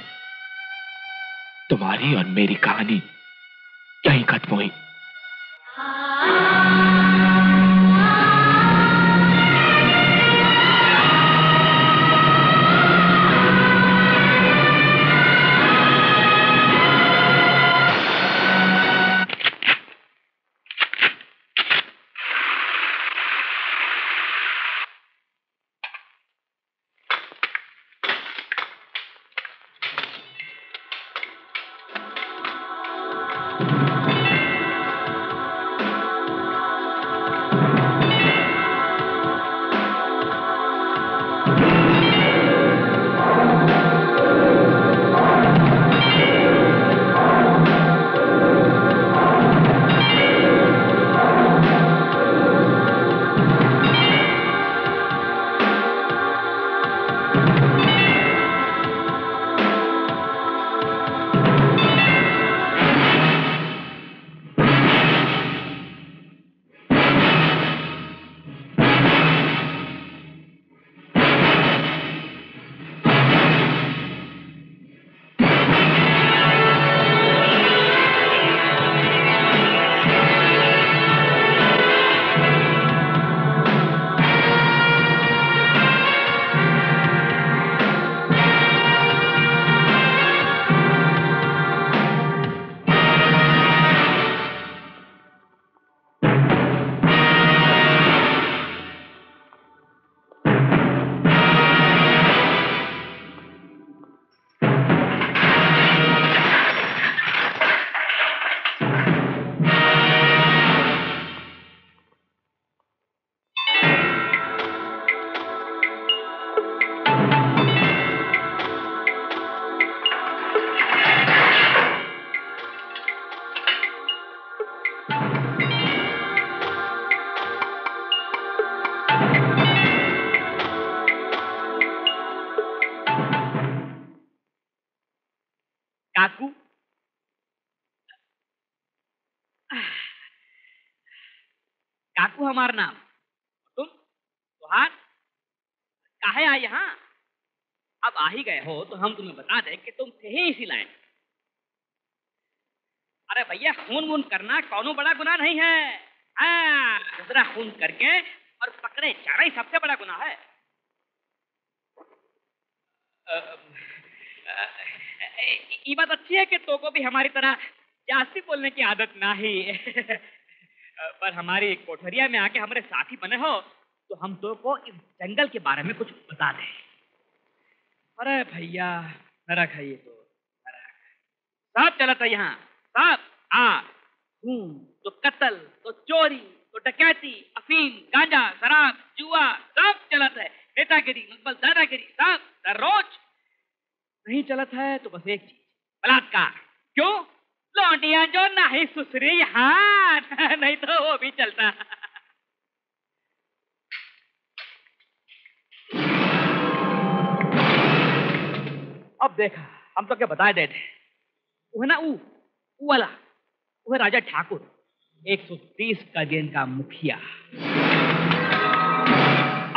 तुम्हारी और मेरी कहानी यहीं खत्म हुई। मारना तुम तुहार काहे आए यहाँ? अब आ ही गए हो तो हम तुम्हें बता दें कि तुम थे ही इसी लायक। अरे भैया खून वून करना कौनो बड़ा गुनाह नहीं है। हाँ, दूसरा खून करके और पकड़े जाना ही सबसे बड़ा गुनाह है। ये बात अच्छी है कि तो को भी हमारी तरह जास्ती बोलने की आदत ना ही पर हमारी कोठरिया में आके हमारे साथी बने हो तो हम दो को इस जंगल के बारे में कुछ बता दें। अरे भैया नरक है ये तो, साहब चला था यहाँ साहब आ खून तो कत्ल तो चोरी तो डकैती अफीम गांजा शराब जुआ सब चलत है। नेतागिरी मुकबल दादागिरी साहब दररोज नहीं चलत है तो बस एक चीज बलात्कार। क्यों? लौंडिया जो नहीं सुसरी हाँ नहीं तो वो भी चलता। अब देखा हम तो क्या बता देते थे। वो है ना वो वो वाला वो है राजा ठाकुर एक सौ तीस का गेंद का मुखिया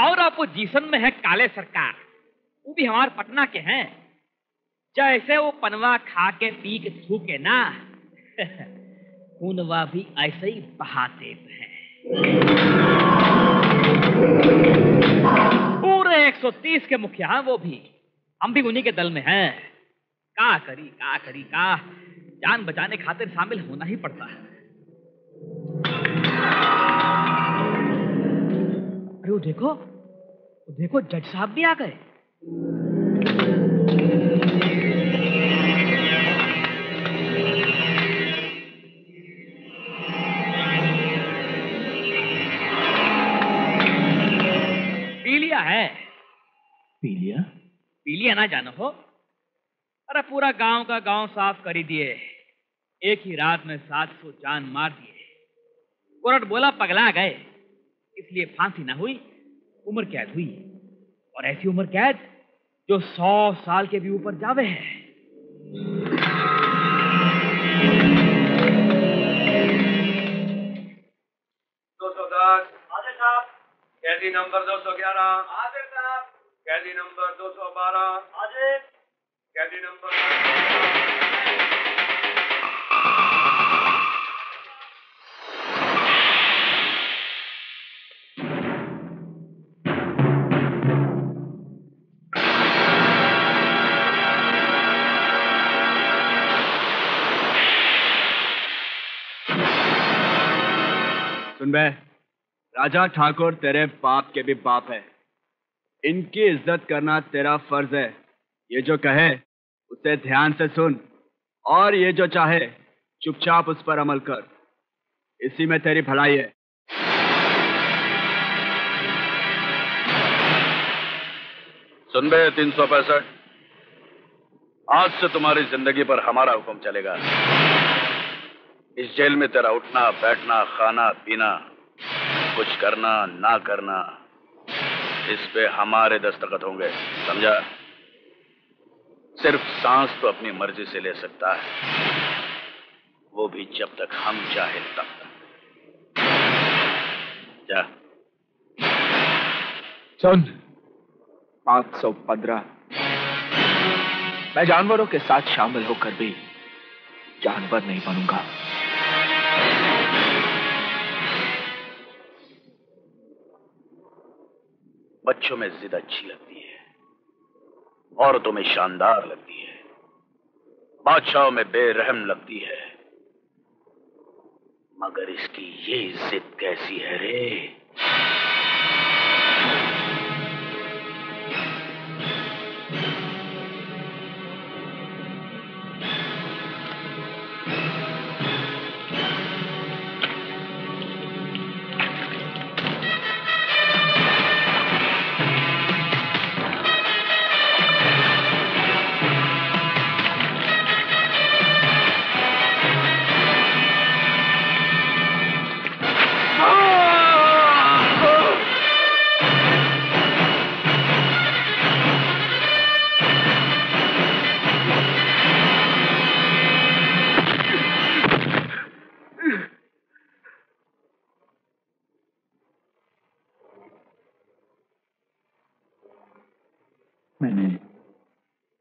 और अपोजिशन में है काले सरकार वो भी हमारे पटना के हैं। जैसे वो पनवा खा के पी के थूके ना खूनवा भी ऐसे ही बहाते हैं। पूरे एक सौ तीस के मुखिया हैं वो भी। हम भी उन्हीं के दल में हैं। का करी का करी का जान बचाने खातिर शामिल होना ही पड़ता है। अरे वो देखो वो देखो जज साहब भी आ गए। पीलिया है। पीलिया? पीलिया ना जानो हो। अरे पूरा गांव का गांव साफ कर दिए, एक ही रात में सात सौ जान मार दिए। कोर्ट बोला पगला गए, इसलिए फांसी ना हुई, उम्र कैद हुई। और ऐसी उम्र कैद जो सौ साल के भी ऊपर जावे है। दो सौ दस कैदी नंबर दो सौ ग्यारह कैदी नंबर दो सौ बारह कैदी नंबर सुन बे, राजा ठाकुर तेरे बाप के भी बाप है, इनकी इज्जत करना तेरा फर्ज है। ये जो कहे उसे ध्यान से सुन और ये जो चाहे चुपचाप उस पर अमल कर, इसी में तेरी भलाई है। सुन बे, तीन सौ पैंसठ आज से तुम्हारी जिंदगी पर हमारा हुक्म चलेगा। इस जेल में तेरा उठना बैठना खाना पीना कुछ करना ना करना इस पे हमारे दस्तखत होंगे, समझा? सिर्फ सांस तो अपनी मर्जी से ले सकता है, वो भी जब तक हम चाहे तब तक। जा। सुन, पांच सौ पंद्रह मैं जानवरों के साथ शामिल होकर भी जानवर नहीं बनूंगा। बच्चों में जिद अच्छी लगती है, औरतों में शानदार लगती है, बादशाहों में बेरहम लगती है, मगर इसकी ये जिद कैसी है रे?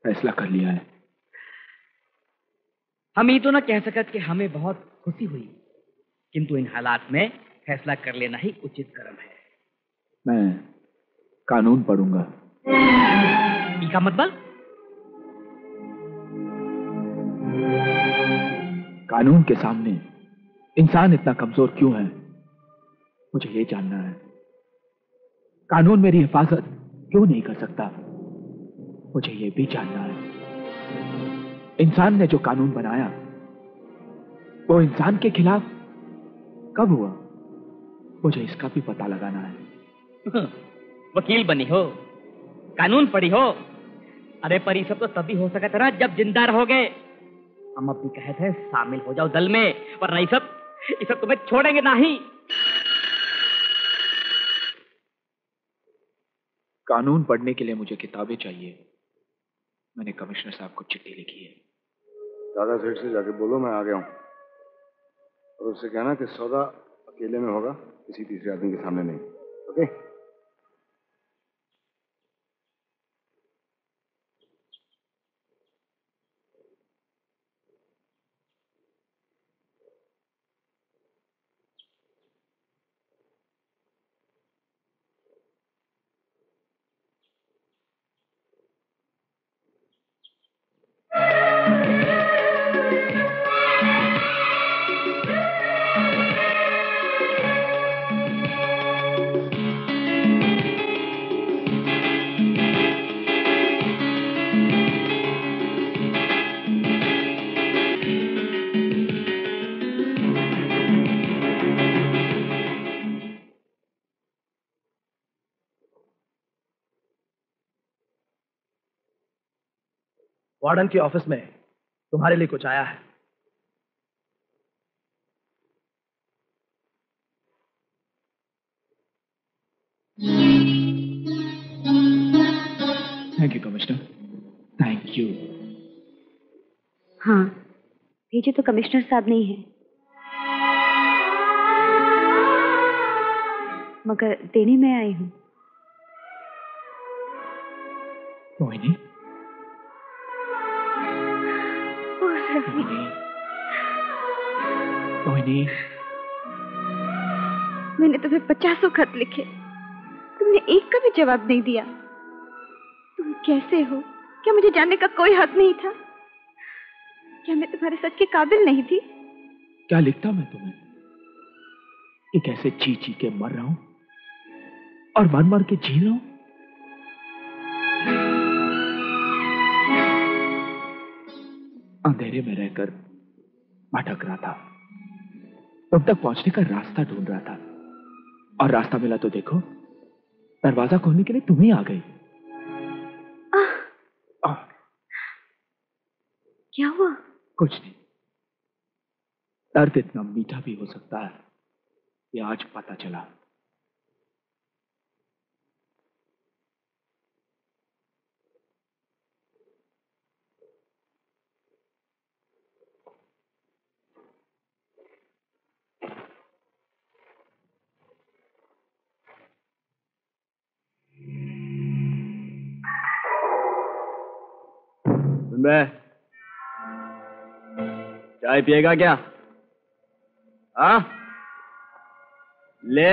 फैसला कर लिया है। हम ये तो ना कह सकते कि हमें बहुत खुशी हुई, किंतु इन हालात में फैसला कर लेना ही उचित कर्म है। मैं कानून पढ़ूंगा। इसका मतलब कानून के सामने इंसान इतना कमजोर क्यों है, मुझे ये जानना है। कानून मेरी हिफाजत क्यों नहीं कर सकता, मुझे यह भी जानना है। इंसान ने जो कानून बनाया वो इंसान के खिलाफ कब हुआ, मुझे इसका भी पता लगाना है। वकील बनी हो, कानून पढ़ी हो, अरे पर ये सब तो तभी हो सका था ना जब जिंदा रहोगे। हम अपनी कहते हैं शामिल हो जाओ दल में, वरना ये सब ये सब तुम्हें छोड़ेंगे नहीं। कानून पढ़ने के लिए मुझे किताबें चाहिए, मैंने कमिश्नर साहब को चिट्ठी लिखी है। दादा सेठ से जाके बोलो मैं आ गया हूँ, और उससे कहना कि सौदा अकेले में होगा, किसी तीसरे आदमी के सामने नहीं, ओके? वार्डन के ऑफिस में तुम्हारे लिए कुछ आया है। Thank you commissioner. Thank you. हाँ, भेजे तो कमिश्नर साहब नहीं है, मगर देने में आई हूँ। मोहिनी, मोहिनी, मैंने तुम्हें पचासों खत लिखे, तुमने एक का भी जवाब नहीं दिया। तुम कैसे हो? क्या मुझे जानने का कोई हक नहीं था? क्या मैं तुम्हारे सच के काबिल नहीं थी? क्या लिखता मैं तुम्हें? एक ऐसे जी जी के मर रहा हूं और मर मर के जी रहा हूं। अंधेरे में रहकर भटक रहा था, तुम तक पहुंचने का रास्ता ढूंढ रहा था, और रास्ता मिला तो देखो दरवाजा खोलने के लिए तुम ही आ गई। आ, क्या हुआ? कुछ नहीं। दर्द इतना मीठा भी हो सकता है, ये आज पता चला। चाय पिएगा क्या? हाँ ले।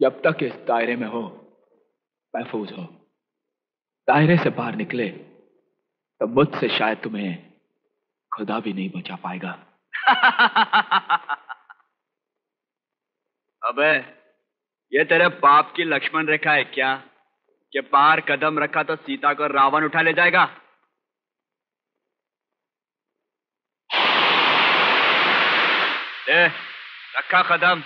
जब तक इस दायरे में हो महफूज हो, दायरे से बाहर निकले तो मुझसे शायद तुम्हें खुदा भी नहीं बचा पाएगा। अबे ये तेरे बाप की लक्ष्मण रेखा है क्या कि पार कदम रखा तो सीता को रावण उठा ले जाएगा? ले, रखा कदम।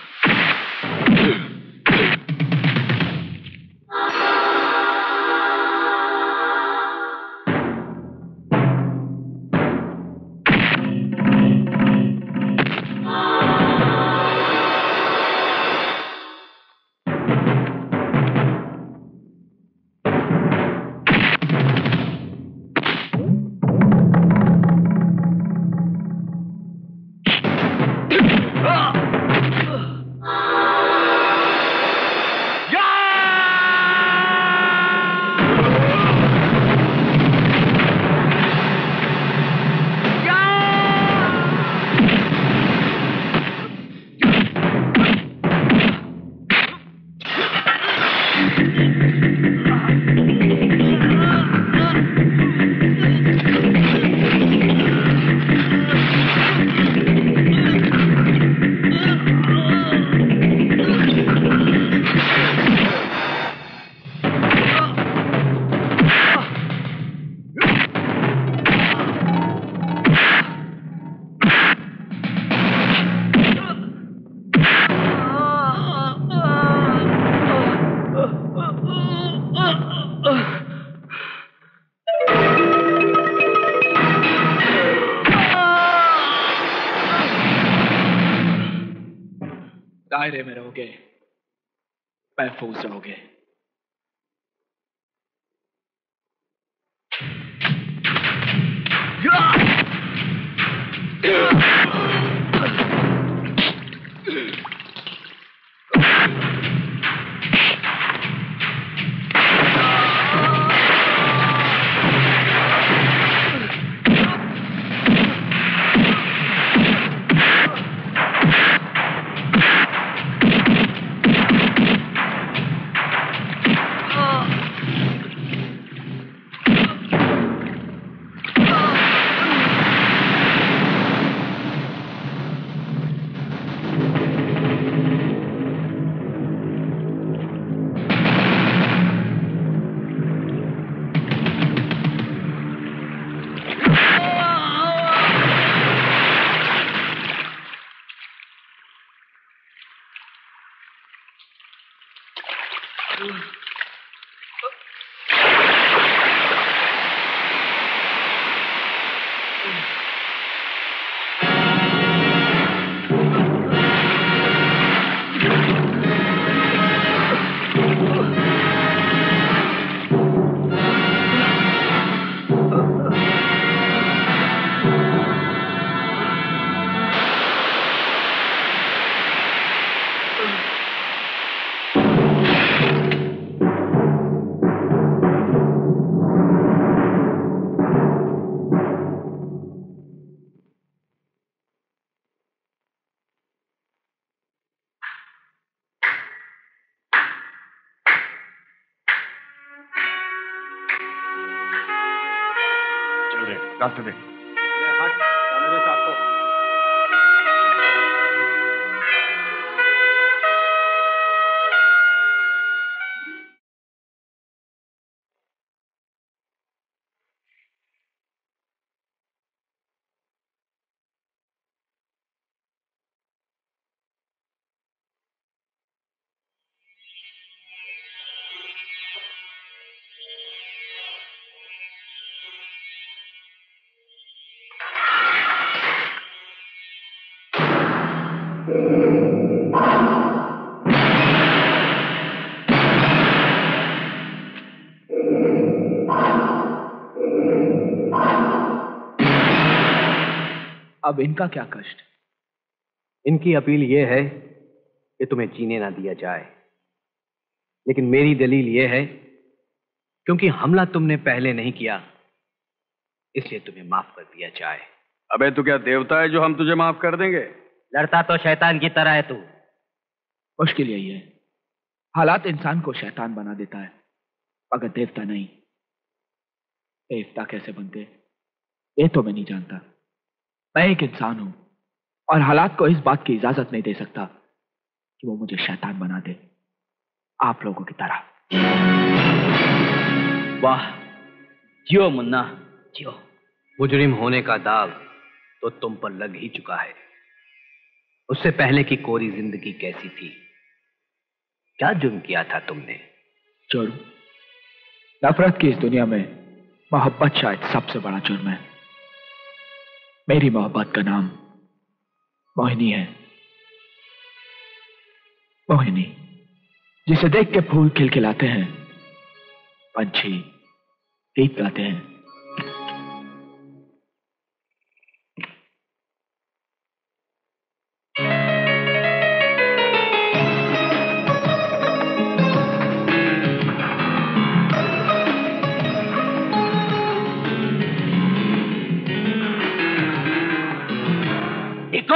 दायरे में रहोगे, महफूज रहोगे। डॉक्टर देख अब इनका क्या कष्ट? इनकी अपील यह है कि तुम्हें जीने ना दिया जाए, लेकिन मेरी दलील यह है क्योंकि हमला तुमने पहले नहीं किया इसलिए तुम्हें माफ कर दिया जाए। अबे तू क्या देवता है जो हम तुझे माफ कर देंगे? लड़ता तो शैतान की तरह है तू। मुश्किल यही है, हालात इंसान को शैतान बना देता है मगर देवता नहीं। देवता कैसे बनते ये तो मैं नहीं जानता। मैं एक इंसान हूं और हालात को इस बात की इजाजत नहीं दे सकता कि वो मुझे शैतान बना दे आप लोगों की तरह। वाह जियो मुन्ना जियो। मुजरिम होने का दाव तो तुम पर लग ही चुका है। उससे पहले की कोरी जिंदगी कैसी थी? क्या जुर्म किया था तुमने? जुर्म? नफरत की इस दुनिया में मोहब्बत शायद सबसे बड़ा जुर्म है। मेरी मोहब्बत का नाम मोहिनी है। मोहिनी जिसे देख के फूल खिलखिलाते हैं, पंछी गीत गाते हैं।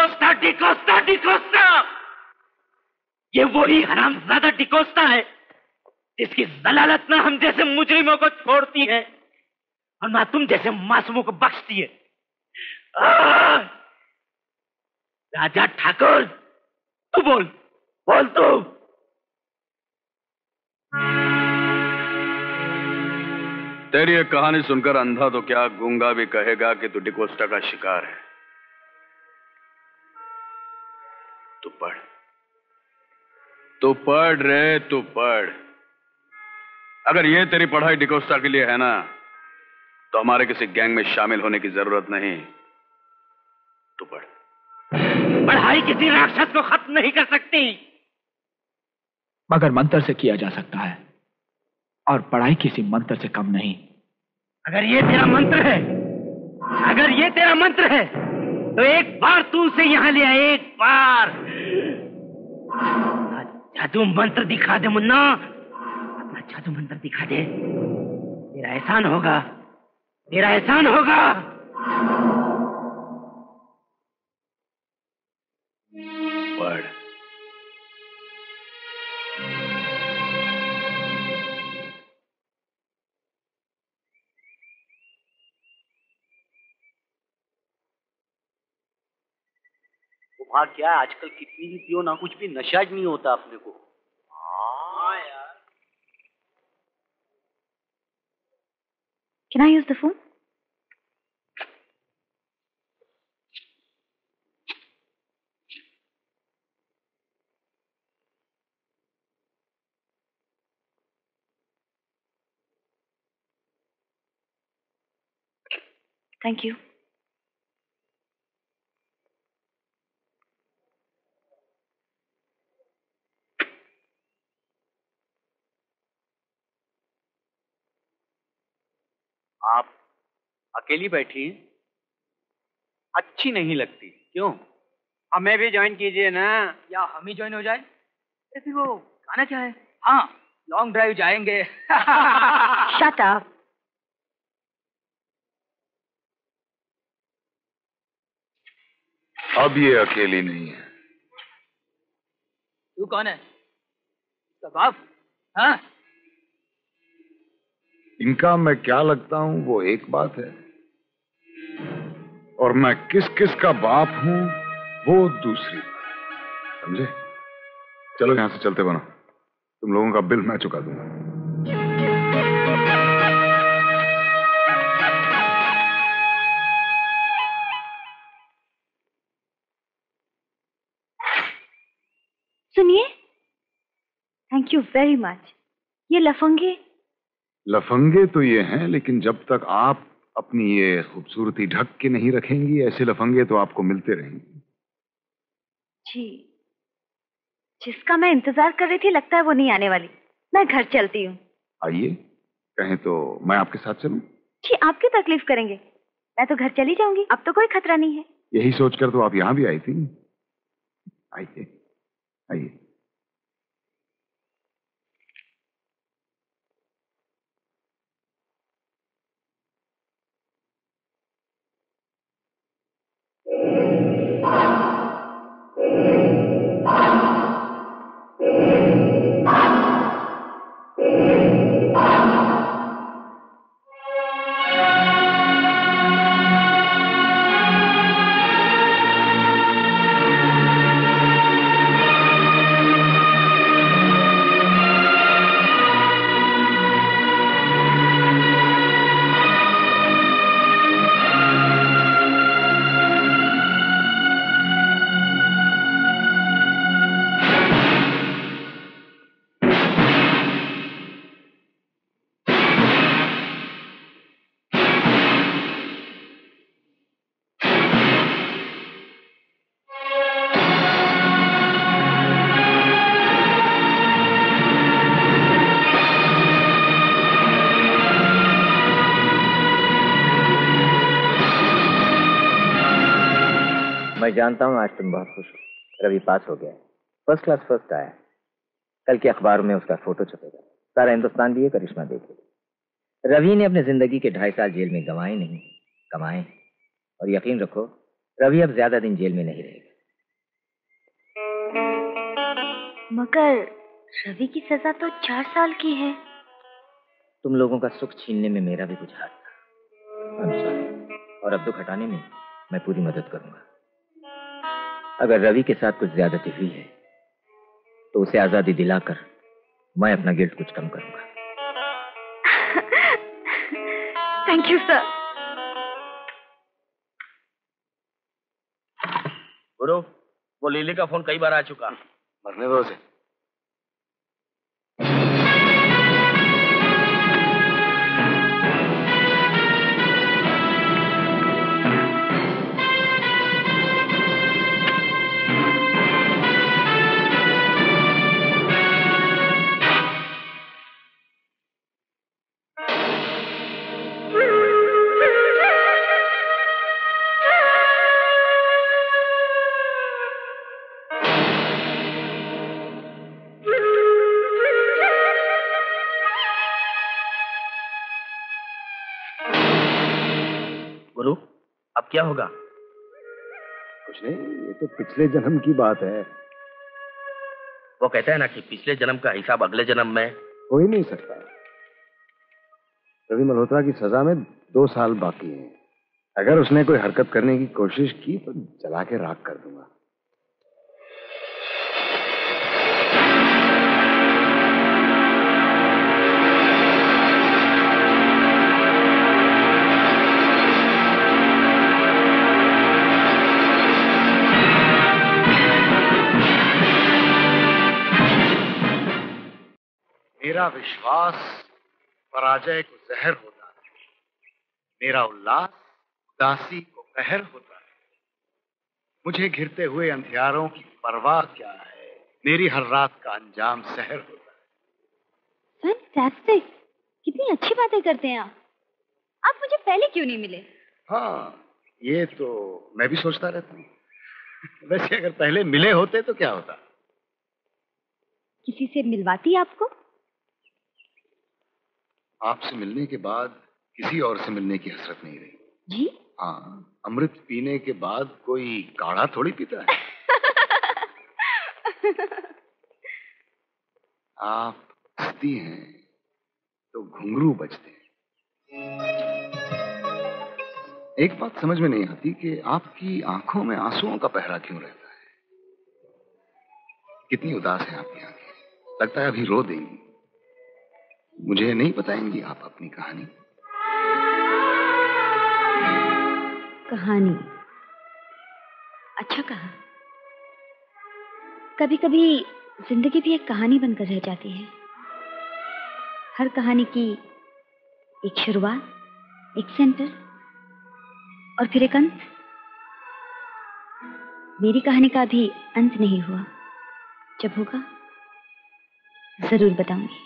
डी'कोस्टा डी'कोस्टा डी'कोस्टा, ये वही हरामजादा डी'कोस्टा है जिसकी जलालत ना हम जैसे मुजरिमों को छोड़ती है और ना तुम जैसे मासूमों को बख्शती है। राजा ठाकुर तू बोल बोल तू। तेरी ये कहानी सुनकर अंधा तो क्या गूंगा भी कहेगा कि तू डी'कोस्टा का शिकार है। तू पढ़, तू पढ़ रे, तू पढ़। अगर ये तेरी पढ़ाई डी'कोस्टा के लिए है ना तो हमारे किसी गैंग में शामिल होने की जरूरत नहीं। तू पढ़। पढ़ाई किसी राक्षस को खत्म नहीं कर सकती, मगर मंत्र से किया जा सकता है, और पढ़ाई किसी मंत्र से कम नहीं। अगर ये तेरा मंत्र है, अगर ये तेरा मंत्र है, तो एक बार तू उसे यहाँ ले आए, एक बार। अपना जादू मंत्र दिखा दे मुन्ना, अपना जादू मंत्र दिखा दे, तेरा एहसान होगा, तेरा एहसान होगा। पढ़। हाँ क्या आजकल कितनी ही पियो ना, कुछ भी नशा नहीं होता अपने को। हाँ यार। Can I use the phone? Thank you. आप अकेली बैठी अच्छी नहीं लगती, क्यों? हमें भी ज्वाइन कीजिए ना। या हम ही ज्वाइन हो जाए? ऐसे वो गाना क्या है? हाँ, लॉन्ग ड्राइव जाएंगे। Shut up. अब ये अकेली नहीं है। तू कौन है? इसका बाप? हाँ? इनका मैं क्या लगता हूं वो एक बात है, और मैं किस किस का बाप हूं वो दूसरी बात, समझे? चलो यहां से चलते बनो, तुम लोगों का बिल मैं चुका दूंगा। सुनिए, थैंक यू वेरी मच। ये लफंगे लफंगे तो ये हैं, लेकिन जब तक आप अपनी ये खूबसूरती ढक के नहीं रखेंगी, ऐसे लफंगे तो आपको मिलते रहेंगे। जी, जिसका मैं इंतजार कर रही थी लगता है वो नहीं आने वाली। मैं घर चलती हूँ। आइए, कहें तो मैं आपके साथ चलूं? जी, आपकी तकलीफ करेंगे, मैं तो घर चली जाऊंगी, अब तो कोई खतरा नहीं है। यही सोचकर तो आप यहाँ भी आई थी। आइए आइए। जानता हूँ आज तुम बहुत खुश हो। रवि पास हो गया है, फर्स्ट क्लास फर्स्ट आया है। कल के अखबार में उसका फोटो छपेगा, सारा हिंदुस्तान भी ये करिश्मा देखेगा। रवि ने अपने जिंदगी के ढाई साल जेल में गंवाए नहीं, कमाए, और यकीन रखो रवि अब ज्यादा दिन जेल में नहीं रहेगा। मगर रवि की सजा तो चार साल की है। तुम लोगों का सुख छीनने में मेरा भी कुछ हाथ था, और अब दुख हटाने में मैं पूरी मदद करूंगा। अगर रवि के साथ कुछ ज्यादती हुई है तो उसे आजादी दिलाकर मैं अपना गिल्ट कुछ कम करूंगा। Thank you sir. गुरु, वो लीली का फोन कई बार आ चुका, मरने दो उसे। गुरु, अब क्या होगा? कुछ नहीं, ये तो पिछले जन्म की बात है। वो कहता है ना कि पिछले जन्म का हिसाब अगले जन्म में हो ही नहीं सकता। रवि मल्होत्रा की सजा में दो साल बाकी हैं। अगर उसने कोई हरकत करने की कोशिश की तो जला के राख कर दूंगा। मेरा विश्वास पराजय को जहर होता है, मेरा उल्लास उदासी को कहर होता है। मुझे घिरते हुए अंधियारों की परवाह क्या है, मेरी हर रात का अंजाम सहर होता है। फैंटास्टिक, कितनी अच्छी बातें करते हैं आप। आप मुझे पहले क्यों नहीं मिले? हाँ, ये तो मैं भी सोचता रहता हूँ। वैसे अगर पहले मिले होते तो क्या होता? किसी से मिलवाती आपको? आपसे मिलने के बाद किसी और से मिलने की हसरत नहीं रही जी। हाँ, अमृत पीने के बाद कोई काढ़ा थोड़ी पीता है। आप हंसती हैं तो घुंघरू बजते हैं। एक बात समझ में नहीं आती कि आपकी आंखों में आंसुओं का पहरा क्यों रहता है। कितनी उदास है आपकी आंखें, लगता है अभी रो देंगी। मुझे नहीं बताएंगी आप अपनी कहानी? कहानी, अच्छा कहा। कभी कभी जिंदगी भी एक कहानी बनकर रह जाती है। हर कहानी की एक शुरुआत, एक सेंटर और फिर एक अंत। मेरी कहानी का भी अंत नहीं हुआ। जब होगा जरूर बताऊंगी।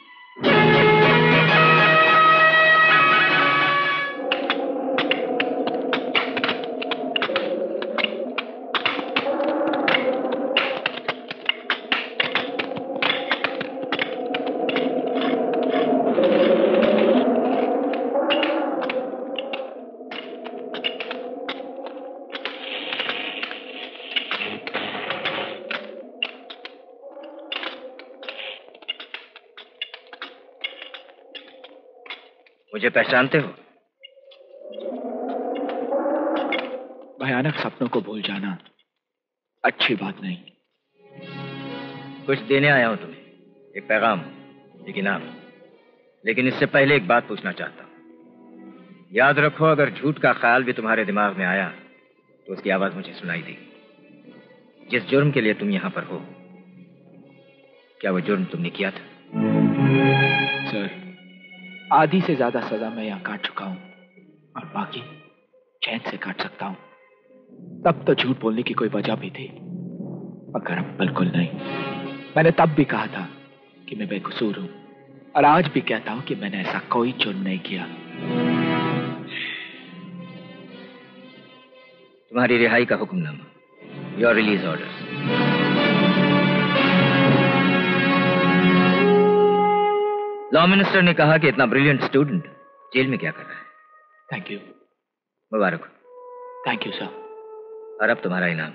मुझे पहचानते हो? भयानक सपनों को भूल जाना अच्छी बात नहीं। कुछ देने आया हूं तुम्हें, एक पैगाम, एक इनाम। लेकिन इससे पहले एक बात पूछना चाहता हूं। याद रखो, अगर झूठ का ख्याल भी तुम्हारे दिमाग में आया तो उसकी आवाज मुझे सुनाई देगी। जिस जुर्म के लिए तुम यहां पर हो, क्या वो जुर्म तुमने किया था? सर, आधी से ज्यादा सजा मैं यहाँ काट चुका हूँ और बाकी चैन से काट सकता हूँ। तब तो झूठ बोलने की कोई वजह भी थी, मगर अब बिल्कुल नहीं। मैंने तब भी कहा था कि मैं बेकसूर हूँ और आज भी कहता हूँ कि मैंने ऐसा कोई जुर्म नहीं किया। तुम्हारी रिहाई का हुक्मनामा, your release order. Law minister ने कहा कि इतना ब्रिलियंट स्टूडेंट जेल में क्या कर रहा है। Thank you. मुबारक। Thank you sir. और अब तुम्हारा इनाम।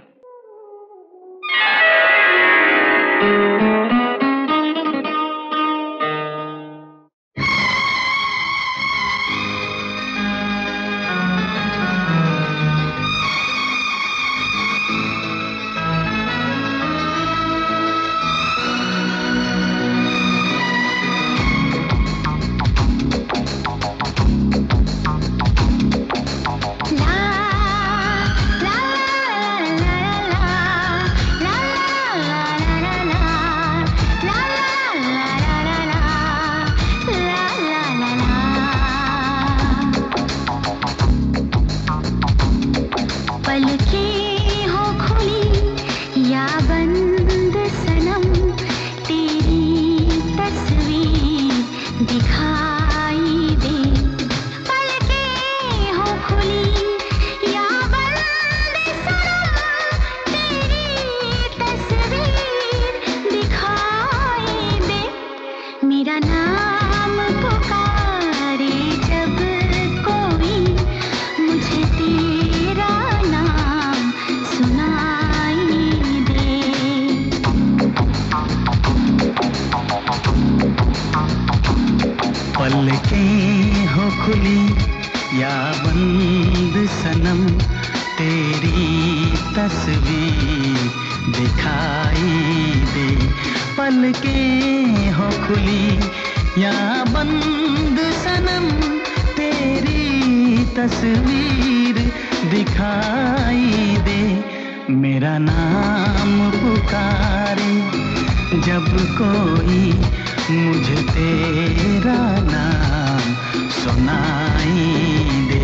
सनम तेरी तस्वीर दिखाई दे, पलकें हो खुली या बंद सनम तेरी तस्वीर दिखाई दे। मेरा नाम पुकारे जब कोई मुझे तेरा नाम सुनाई दे।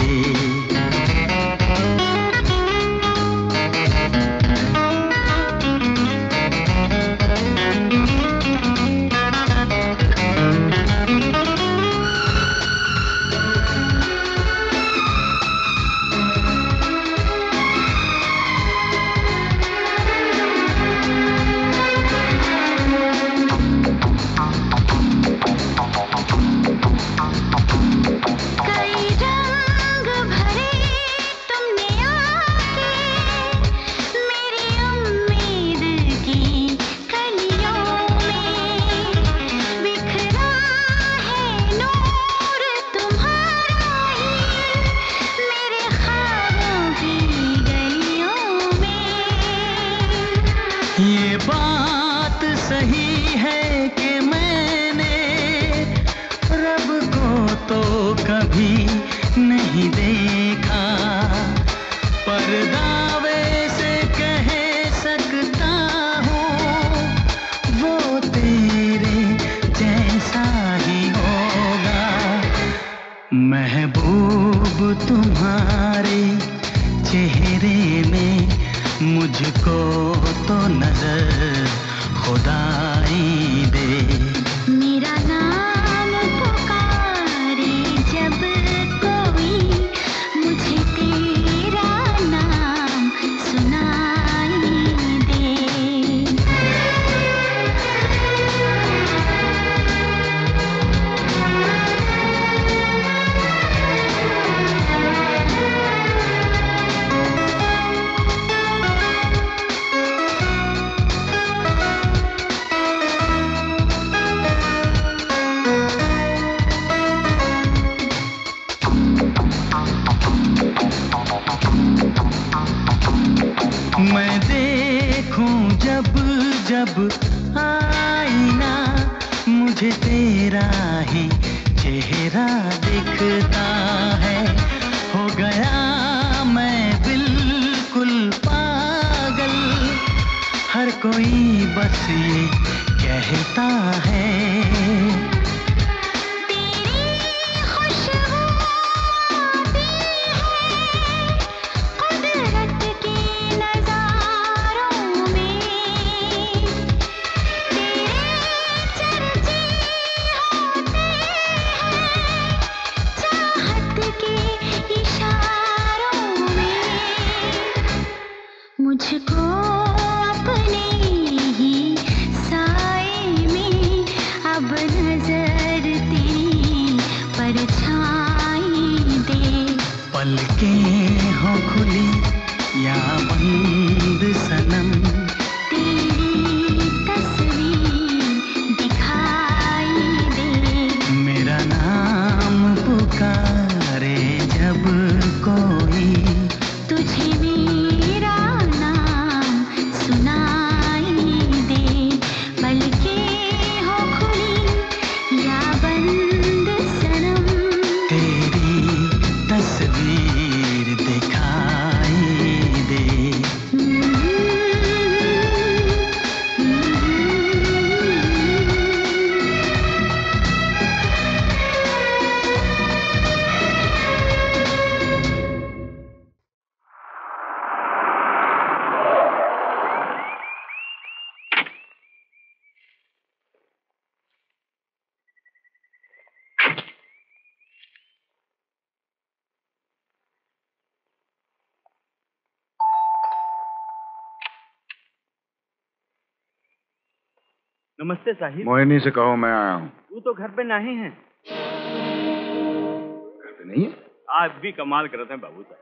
नमस्ते साहिब। मोहिनी से कहो मैं आया हूँ। तू तो घर पे नहीं है। घर पे नहीं है? आज भी कमाल करते हैं बाबू साहब,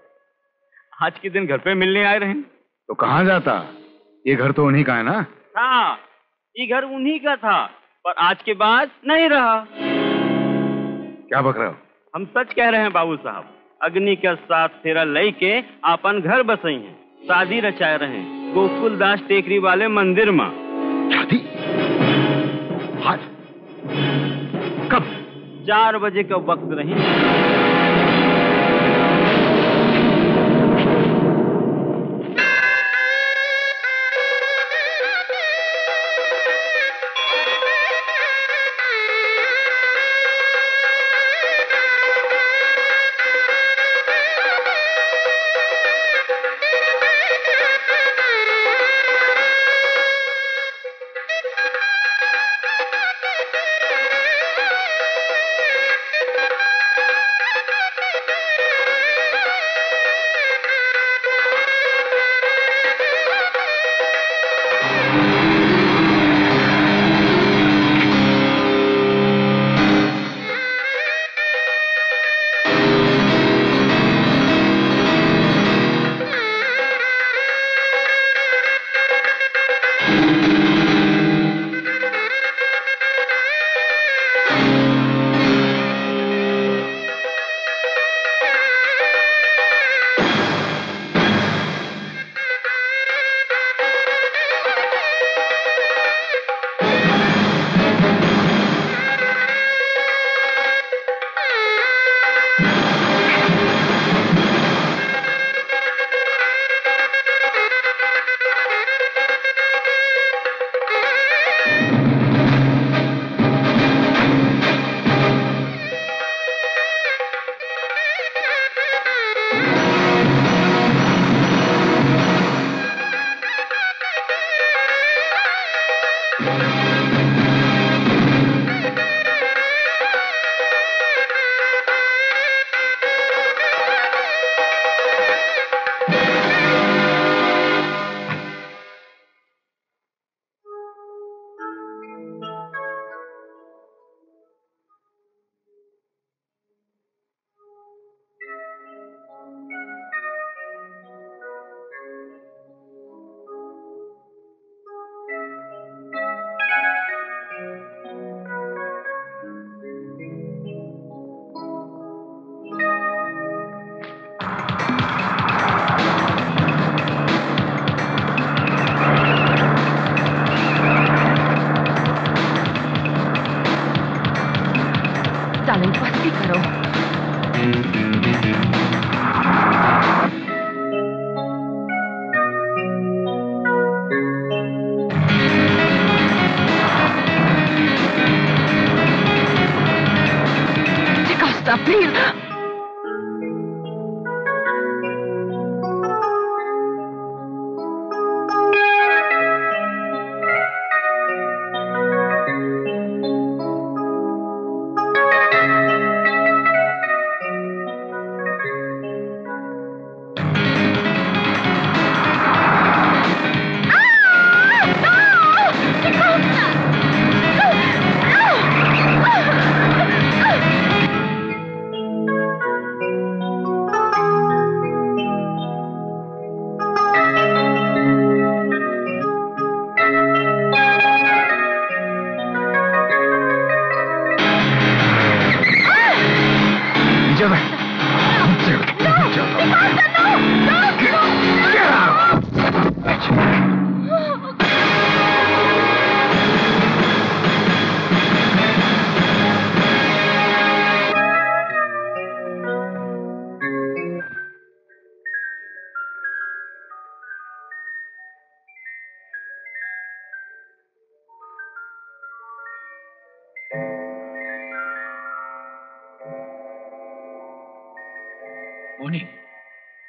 आज के दिन घर पे मिलने आए रहे। तो कहाँ जाता? ये घर तो उन्हीं का है ना? हाँ, ये घर उन्हीं का था पर आज के बाद नहीं रहा। क्या बक रहे हो? हम सच कह रहे हैं बाबू साहब, अग्नि के साथ फेरा लई के आपन घर बसई है। शादी रचाए रहे गोकुल दास टेकरी वाले मंदिर में। शादी आज कब? चार बजे का वक्त रही।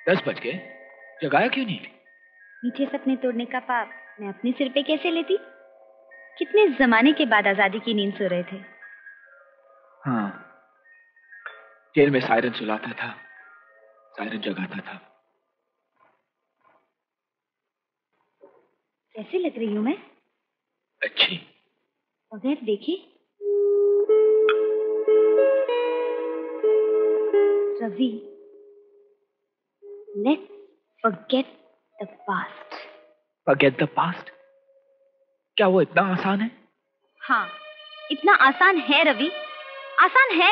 दस बज गए, जगाया क्यों नहीं? मीठे सपने तोड़ने का पाप मैं अपने सिर पे कैसे लेती? कितने जमाने के बाद आजादी की नींद सो रहे थे। हाँ, जेल में सायरन सुलाता था, सायरन जगाता था। कैसे लग रही हूँ मैं? अच्छी। अगर देखी Ravi, Let's forget the past. Forget the past? क्या वो इतना आसान है? हाँ, इतना आसान है रवि, आसान है।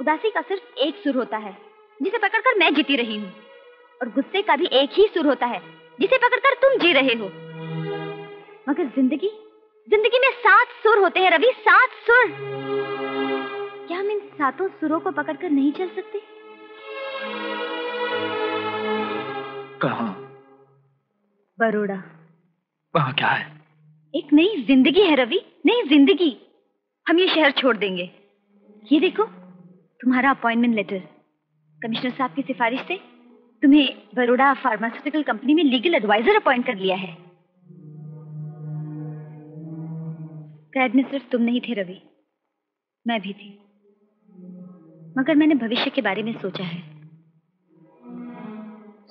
उदासी का सिर्फ एक सुर होता है जिसे पकड़कर मैं जीती रही हूँ, और गुस्से का भी एक ही सुर होता है जिसे पकड़कर तुम जी रहे हो। मगर जिंदगी जिंदगी में सात सुर होते हैं रवि, सात सुर। क्या हम इन सातों सुरों को पकड़कर नहीं चल सकते? कहाँ? बड़ौदा। वहाँ क्या है? एक नई जिंदगी है रवि, नई जिंदगी। हम ये शहर छोड़ देंगे। ये देखो तुम्हारा अपॉइंटमेंट लेटर। कमिश्नर साहब की सिफारिश से तुम्हें बड़ौदा फार्मास्यूटिकल कंपनी में लीगल एडवाइजर अपॉइंट कर लिया है। कैद में सिर्फ तुम नहीं थे रवि, मैं भी थी, मगर मैंने भविष्य के बारे में सोचा है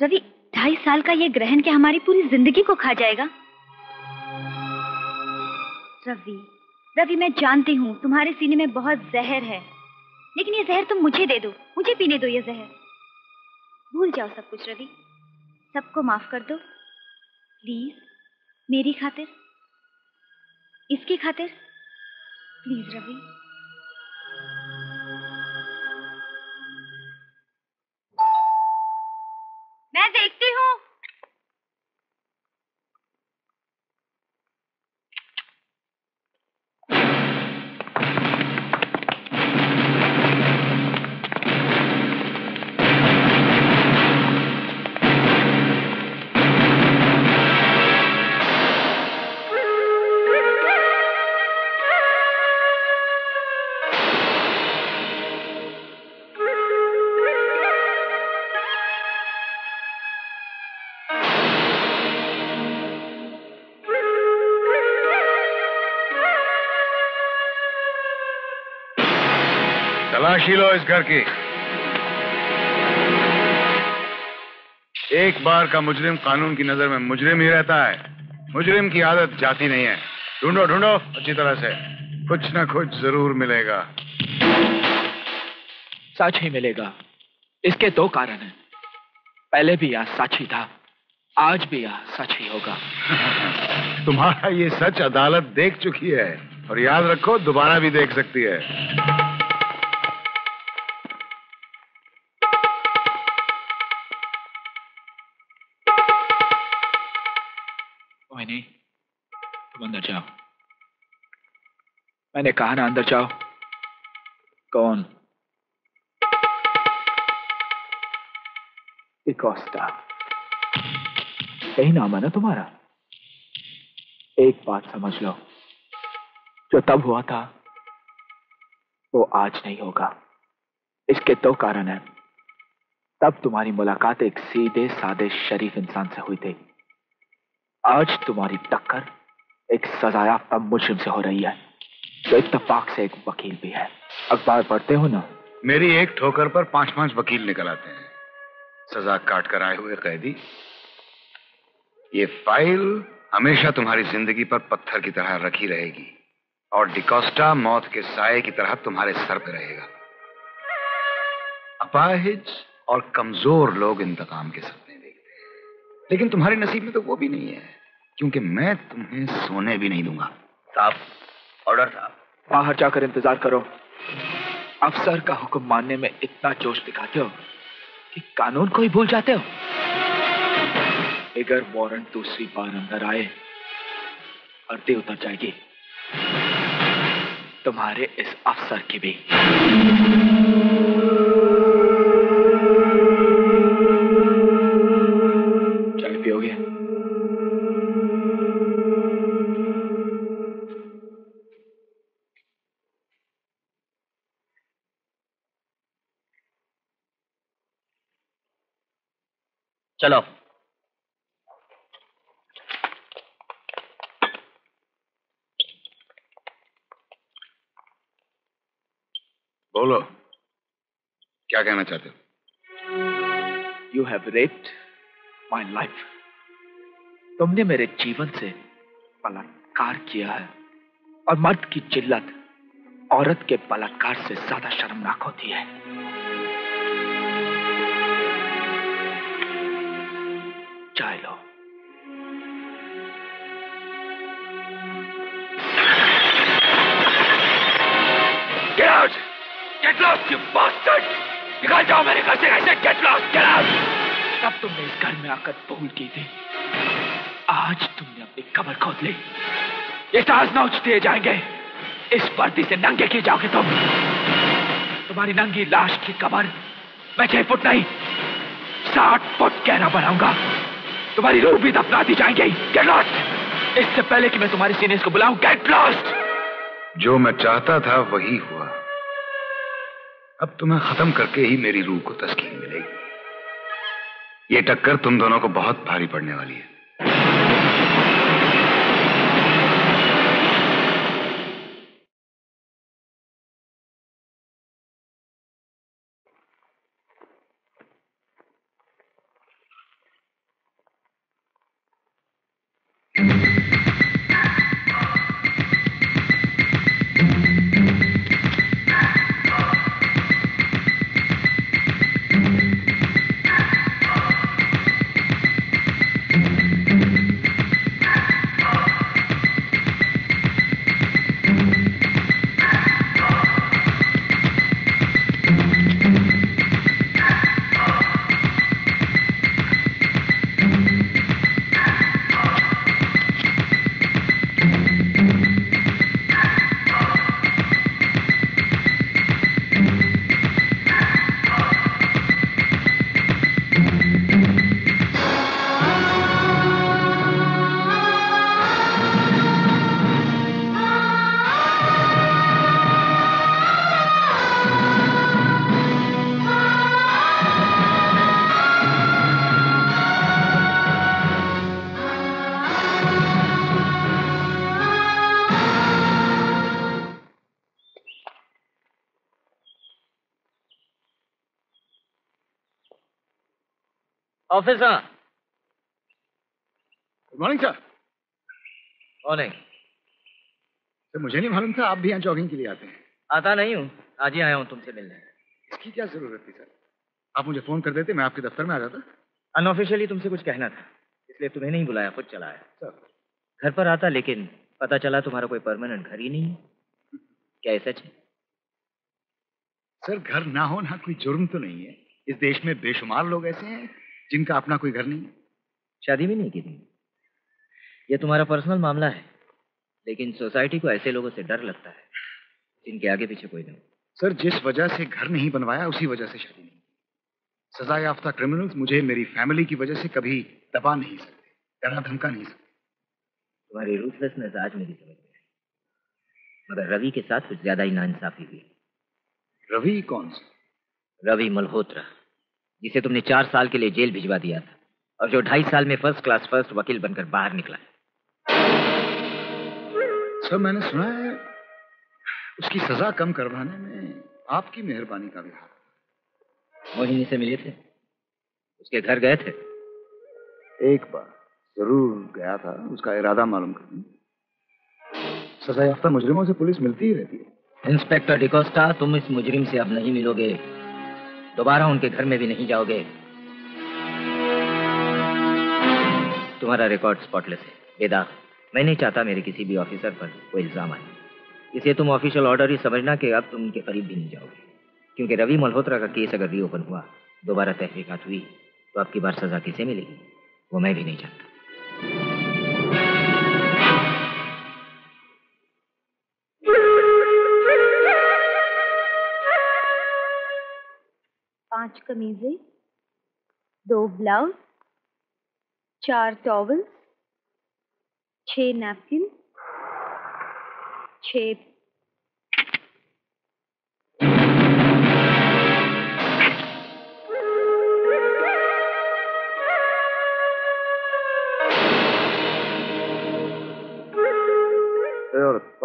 रवि। ढाई साल का यह ग्रहण क्या हमारी पूरी जिंदगी को खा जाएगा? रवि रवि मैं जानती हूँ तुम्हारे सीने में बहुत जहर है, लेकिन ये जहर तुम मुझे दे दो, मुझे पीने दो ये जहर। भूल जाओ सब कुछ रवि, सबको माफ कर दो प्लीज, मेरी खातिर, इसकी खातिर, प्लीज रवि। मैं देखती हूँ। तलाशी लो इस घर की। एक बार का मुजरिम कानून की नजर में मुजरिम ही रहता है। मुजरिम की आदत जाती नहीं है। ढूंढो ढूंढो अच्छी तरह से, कुछ ना कुछ जरूर मिलेगा। सच ही मिलेगा। इसके दो कारण हैं। पहले भी यह सच ही था, आज भी यह सच ही होगा। तुम्हारा ये सच अदालत देख चुकी है, और याद रखो दोबारा भी देख सकती है। अंदर जाओ, मैंने कहा ना अंदर जाओ। कौन? डी'कोस्टा, यही नाम है ना तुम्हारा? एक बात समझ लो, जो तब हुआ था वो आज नहीं होगा। इसके दो कारण हैं। तब तुम्हारी मुलाकात एक सीधे सादे शरीफ इंसान से हुई थी, आज तुम्हारी टक्कर एक सजायाफ्ता मुजरिम से हो रही है, जो इत्तफाक से एक वकील भी है। अखबार पढ़ते हो ना? मेरी एक ठोकर पर पांच पांच वकील निकल आते हैं, सजा काट कर आए हुए कैदी। ये फाइल हमेशा तुम्हारी जिंदगी पर पत्थर की तरह रखी रहेगी, और डी'कोस्टा मौत के साये की तरह तुम्हारे सर पर रहेगा। अपाहिज और कमजोर लोग इंतकाम के सपने देखते हैं, लेकिन तुम्हारे नसीब में तो वो भी नहीं है, क्योंकि मैं तुम्हें सोने भी नहीं दूंगा। साहब, ऑर्डर साहब। बाहर जाकर इंतजार करो। अफसर का हुक्म मानने में इतना जोश दिखाते हो कि कानून को ही भूल जाते हो। अगर वारंट दूसरी बार अंदर आए, अर्धी उतर जाएगी, तुम्हारे इस अफसर की भी। चाय पियोगे? चलो। बोलो, क्या कहना चाहते हो? You have raped my life. तुमने मेरे जीवन से बलात्कार किया है, और मर्द की जिल्लत औरत के बलात्कार से ज्यादा शर्मनाक होती है। चाय लो। Get out! Get lost! You bastard! निकल जाओ मेरे घर से ऐसे। Get lost, get out! तब तुमने इस घर में आकर भूल की थी। आज तुमने अपनी कमर खोद ली। ये सांस ना उछते जाएंगे। इस पर्दी से नंगे किए जाओगे तुम। तुम्हारी नंगी लाश की कमर मैं छह फुट नहीं साठ फुट गहरा बनाऊंगा। तुम्हारी रूह भी दफना दी जाएंगे। Get lost! इससे पहले कि मैं तुम्हारे सीनियर्स को बुलाऊं, Get lost! जो मैं चाहता था वही हुआ। अब तुम्हें खत्म करके ही मेरी रूह को तस्कीन मिलेगी। ये टक्कर तुम दोनों को बहुत भारी पड़ने वाली है। Officer. Good morning, sir. Morning. Sir, मुझे नहीं मालूम था आप भी यहाँ जॉगिंग के लिए आते हैं। आता नहीं हूँ, आज ही आया हूँ तुमसे मिलने। इसकी क्या जरूरत थी सर? आप मुझे फोन कर देते, मैं आपके दफ्तर में आ जाता। अनऑफिशियली तुमसे कुछ कहना था, इसलिए तुम्हें नहीं बुलाया, खुद चला आया। सर घर पर आता, लेकिन पता चला तुम्हारा कोई परमानेंट घर ही नहीं है। क्या ऐसा सच है? सर घर ना होना कोई जुर्म तो नहीं है। इस देश में बेशुमार लोग ऐसे हैं जिनका अपना कोई घर नहीं है। शादी भी नहीं की तुमने। यह तुम्हारा पर्सनल मामला है, लेकिन सोसाइटी को ऐसे लोगों से डर लगता है जिनके आगे पीछे कोई नहीं। सर जिस वजह से घर नहीं बनवाया उसी वजह से शादी नहीं। सजा याफ्ता क्रिमिनल्स मुझे मेरी फैमिली की वजह से कभी दबा नहीं सकते, डरा धमका नहीं सकते। तुम्हारी रूथलेसनेस आज मेरी समझ में आई, मगर रवि के साथ कुछ ज्यादा ही नाइंसाफी हुई। रवि कौन सा? रवि मल्होत्रा, जिसे तुमने चार साल के लिए जेल भिजवा दिया था और जो ढाई साल में फर्स्ट क्लास फर्स्ट वकील बनकर बाहर निकला। सर मैंने सुना है उसकी सजा कम करवाने में आपकी मेहरबानी का भी हाथ। मोहिनी से मिले थे? उसके घर गए थे? एक बार जरूर गया था, उसका इरादा मालूम करने। सजा याफ्ता मुजरिमों से पुलिस मिलती ही रहती है। इंस्पेक्टर डी'कोस्टा, तुम इस मुजरिम से अब नहीं मिलोगे, दोबारा उनके घर में भी नहीं जाओगे। तुम्हारा रिकॉर्ड स्पॉटलेस है, बेदाग। मैं नहीं चाहता मेरे किसी भी ऑफिसर पर कोई इल्जाम आए, इसलिए तुम ऑफिशियल ऑर्डर ही समझना कि अब तुम उनके करीब भी नहीं जाओगे, क्योंकि रवि मल्होत्रा का केस अगर रीओपन हुआ, दोबारा तहकीकात हुई, तो आपकी बार सजा किसे मिलेगी वो मैं भी नहीं चाहता। पांच कमीजें, दो ब्लाउज, चार टॉवल्स, छह नैपकिन, छह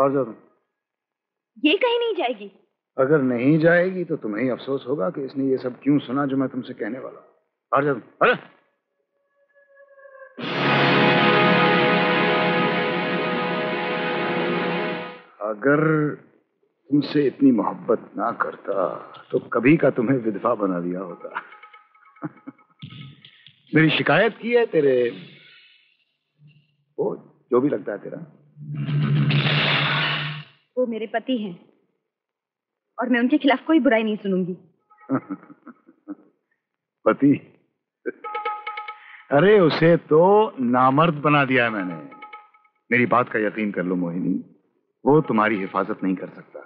औरत। ये कहीं नहीं जाएगी। अगर नहीं जाएगी तो तुम्हें ही अफसोस होगा कि इसने ये सब क्यों सुना जो मैं तुमसे कहने वाला हूं। आ जा तुम। अरे अगर तुमसे इतनी मोहब्बत ना करता तो कभी का तुम्हें विधवा बना दिया होता। मेरी शिकायत की है तेरे वो जो भी लगता है तेरा, वो मेरे पति हैं। और मैं उनके खिलाफ कोई बुराई नहीं सुनूंगी। पति? अरे उसे तो नामर्द बना दिया मैंने। मेरी बात का यकीन कर लो मोहिनी, वो तुम्हारी हिफाजत नहीं कर सकता।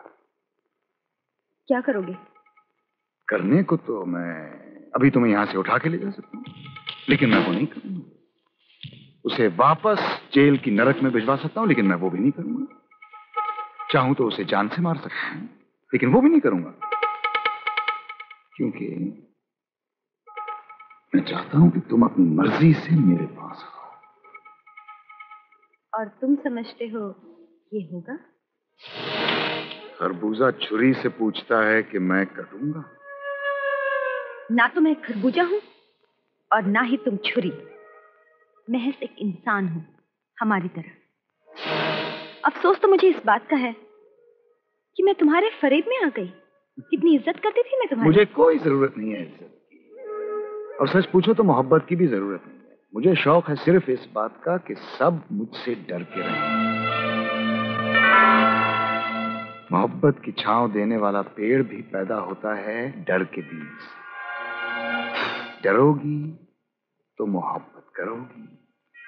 क्या करोगे? करने को तो मैं अभी तुम्हें यहां से उठा के ले जा सकता हूँ, लेकिन मैं वो नहीं करूंगा। उसे वापस जेल की नरक में भिजवा सकता हूँ, लेकिन मैं वो भी नहीं करूंगा। चाहूं तो उसे जान से मार सकता हूँ, लेकिन वो भी नहीं करूंगा, क्योंकि मैं चाहता हूं कि तुम अपनी मर्जी से मेरे पास आओ। और तुम समझते हो ये होगा? खरबूजा छुरी से पूछता है कि मैं कटूंगा? ना तो मैं खरबूजा हूं और ना ही तुम छुरी। महज एक इंसान हो हमारी तरह। अफसोस तो मुझे इस बात का है कि मैं तुम्हारे फरेब में आ गई। कितनी इज्जत करती थी मैं तुम्हारी। मुझे कोई जरूरत नहीं है इज्जत की, और सच पूछो तो मोहब्बत की भी जरूरत नहीं। मुझे शौक है सिर्फ इस बात का कि सब मुझसे डर के रहें। मोहब्बत की छांव देने वाला पेड़ भी पैदा होता है डर के बीच। डरोगी तो मोहब्बत करोगी,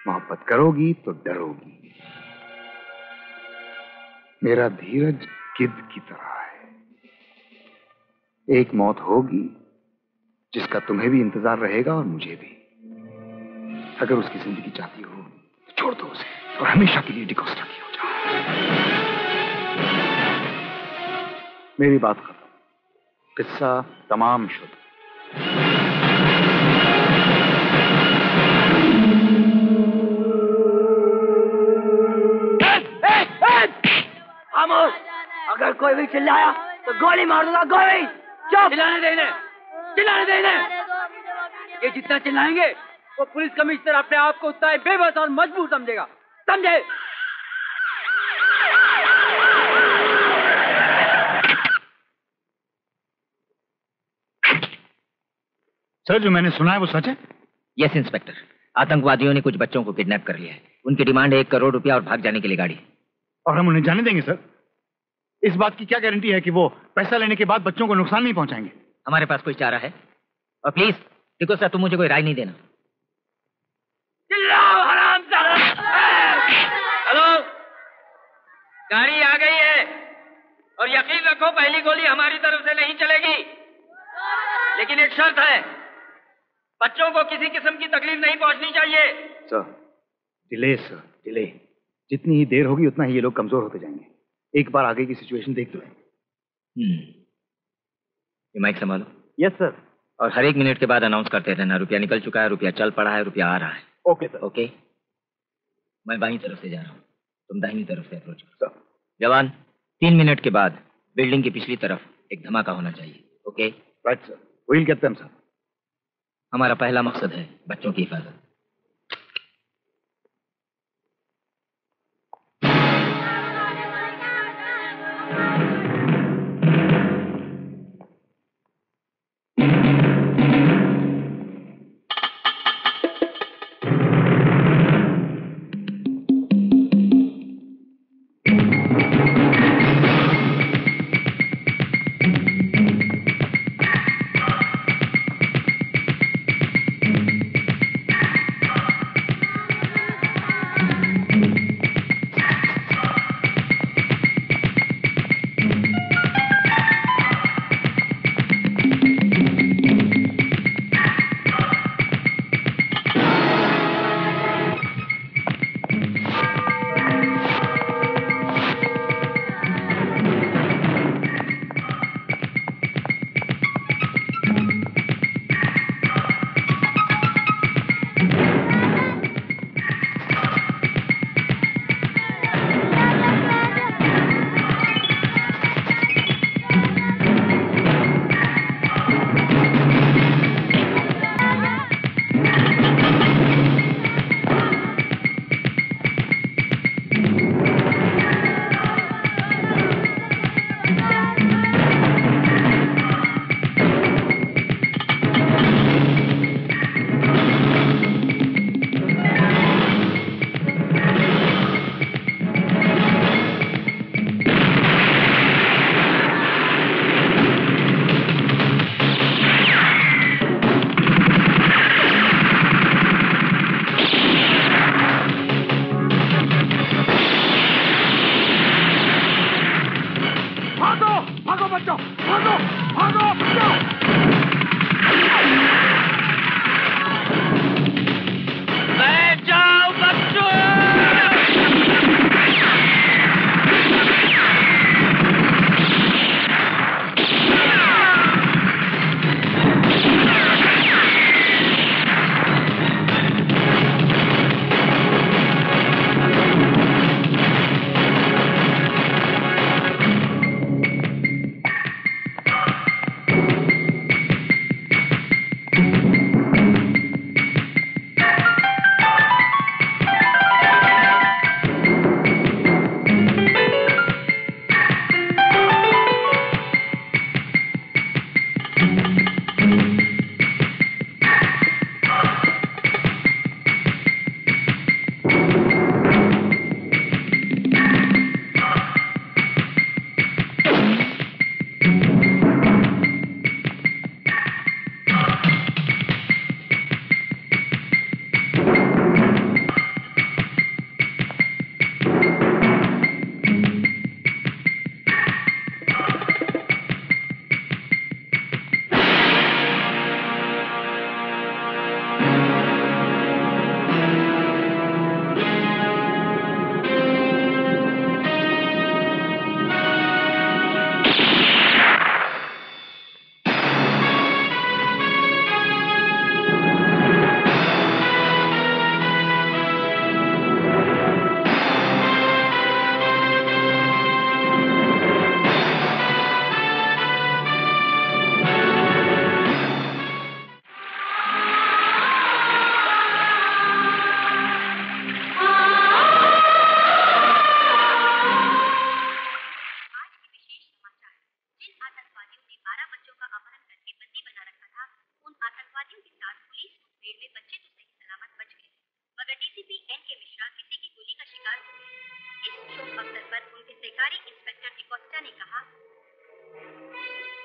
मोहब्बत करोगी तो डरोगी। मेरा धीरज गिद्ध की तरह है। एक मौत होगी जिसका तुम्हें भी इंतजार रहेगा और मुझे भी। अगर उसकी जिंदगी चाहती हो तो छोड़ दो उसे और हमेशा के लिए डी'कोस्टा की हो जाओ। मेरी बात खत्म, किस्सा तमाम शुद्ध। खामोश, अगर कोई भी चिल्लाया तो गोली मार दूंगा। गोली चुप, चिल्लाने देने, चिल्लाने देने। ये जितना चिल्लाएंगे वो पुलिस कमिश्नर अपने आप को उतना बेबस और मजबूर समझेगा, समझे? सर, जो मैंने सुना है वो सच है? यस इंस्पेक्टर, आतंकवादियों ने कुछ बच्चों को किडनैप कर लिया है। उनकी डिमांड है एक करोड़ रुपया और भाग जाने के लिए गाड़ी। और हम उन्हें जाने देंगे सर? इस बात की क्या गारंटी है कि वो पैसा लेने के बाद बच्चों को नुकसान नहीं पहुंचाएंगे? हमारे पास कोई चारा है। और प्लीज देखो सर, तुम मुझे कोई राय नहीं देना। हेलो, गाड़ी आ गई है और यकीन रखो पहली गोली हमारी तरफ से नहीं चलेगी, लेकिन एक शर्त है, बच्चों को किसी किस्म की तकलीफ नहीं पहुंचनी चाहिए। Sir delay, sir delay. जितनी ही देर होगी उतना ही ये लोग कमजोर होते जाएंगे। एक बार आगे की सिचुएशन देख लो। ये माइक संभालो। Yes sir. और हर एक मिनट के बाद अनाउंस करते रहना, रुपया निकल चुका है, रुपया चल पड़ा है, रुपया आ रहा है। Okay sir. ओके, मैं बाईं तरफ से जा रहा हूँ, तुम दाहिनी तरफ से अप्रोच करो। जवान, तीन मिनट के बाद बिल्डिंग की पिछली तरफ एक धमाका होना चाहिए। Okay? Right sir, will get them sir. हमारा पहला मकसद है बच्चों की हिफाजत।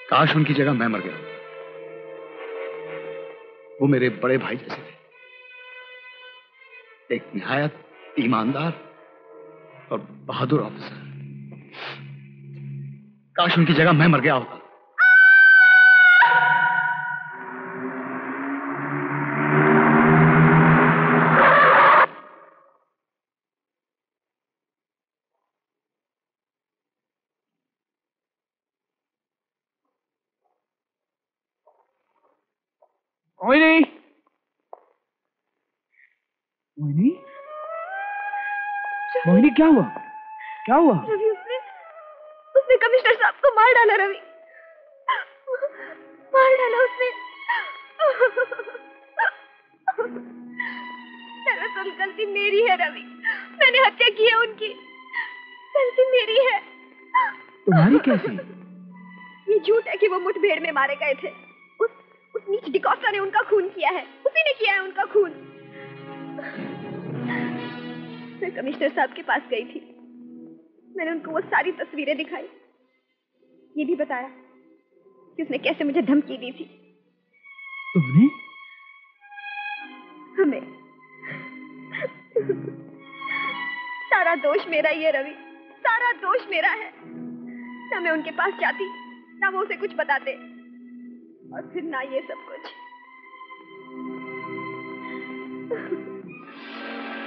काश उनकी जगह मैं मर गया। वो मेरे बड़े भाई जैसे थे, एक निहायत ईमानदार और बहादुर ऑफिसर। काश उनकी जगह मैं मर गया होता। मोहिनी, मोहिनी, मोहिनी, क्या हुआ? क्या हुआ? रवि, उसने, उसने कमिश्नर साहब को मार डाला। रवि, मार डाला उसने। दरअसल गलती मेरी है रवि, मैंने हत्या की है उनकी। गलती मेरी है। तुम्हारी कैसे? ये झूठ है कि वो मुठभेड़ में मारे गए थे। नीच डी'कोस्टा ने उनका खून किया है, उसी ने किया है उनका खून। मैं कमिश्नर साहब के पास गई थी, मैंने उनको वो सारी तस्वीरें दिखाई, ये भी बताया कि उसने कैसे मुझे धमकी दी थी। तुमने? हमें। सारा दोष मेरा ही है रवि, सारा दोष मेरा है। ना मैं उनके पास जाती, ना वो उसे कुछ बताते, और फिर ना ये सब कुछ।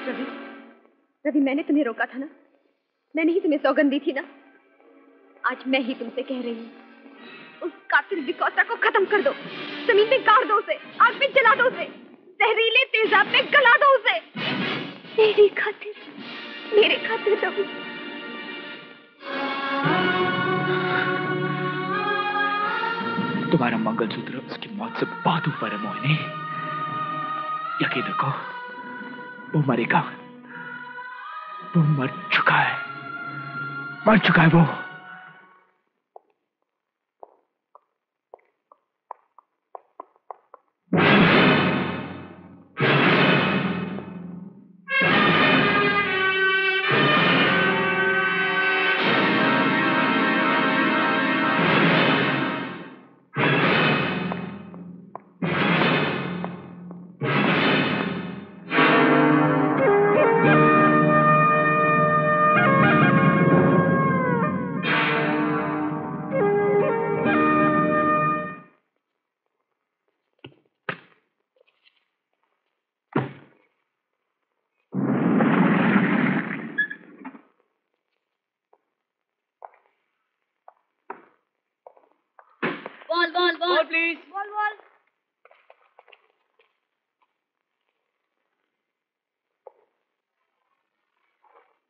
रवि, रवि मैंने तुम्हें रोका था ना, मैंने ही तुम्हें सौगंध दी थी ना। आज मैं ही तुमसे कह रही हूँ, उस कातिल डी'कोस्टा को खत्म कर दो, जमीन में गाड़ दो उसे, आग में जला दो उसे, जहरीले तेजाब में गला दो उसे। मेरी खातिर, मेरे खातिर रवि। तुम्हारा मंगलसूत्र उसकी मौत से बहुत ऊपर है मोहिनी, यकीन रखो। वो मरेगा, वो मर चुका है, मर चुका है वो।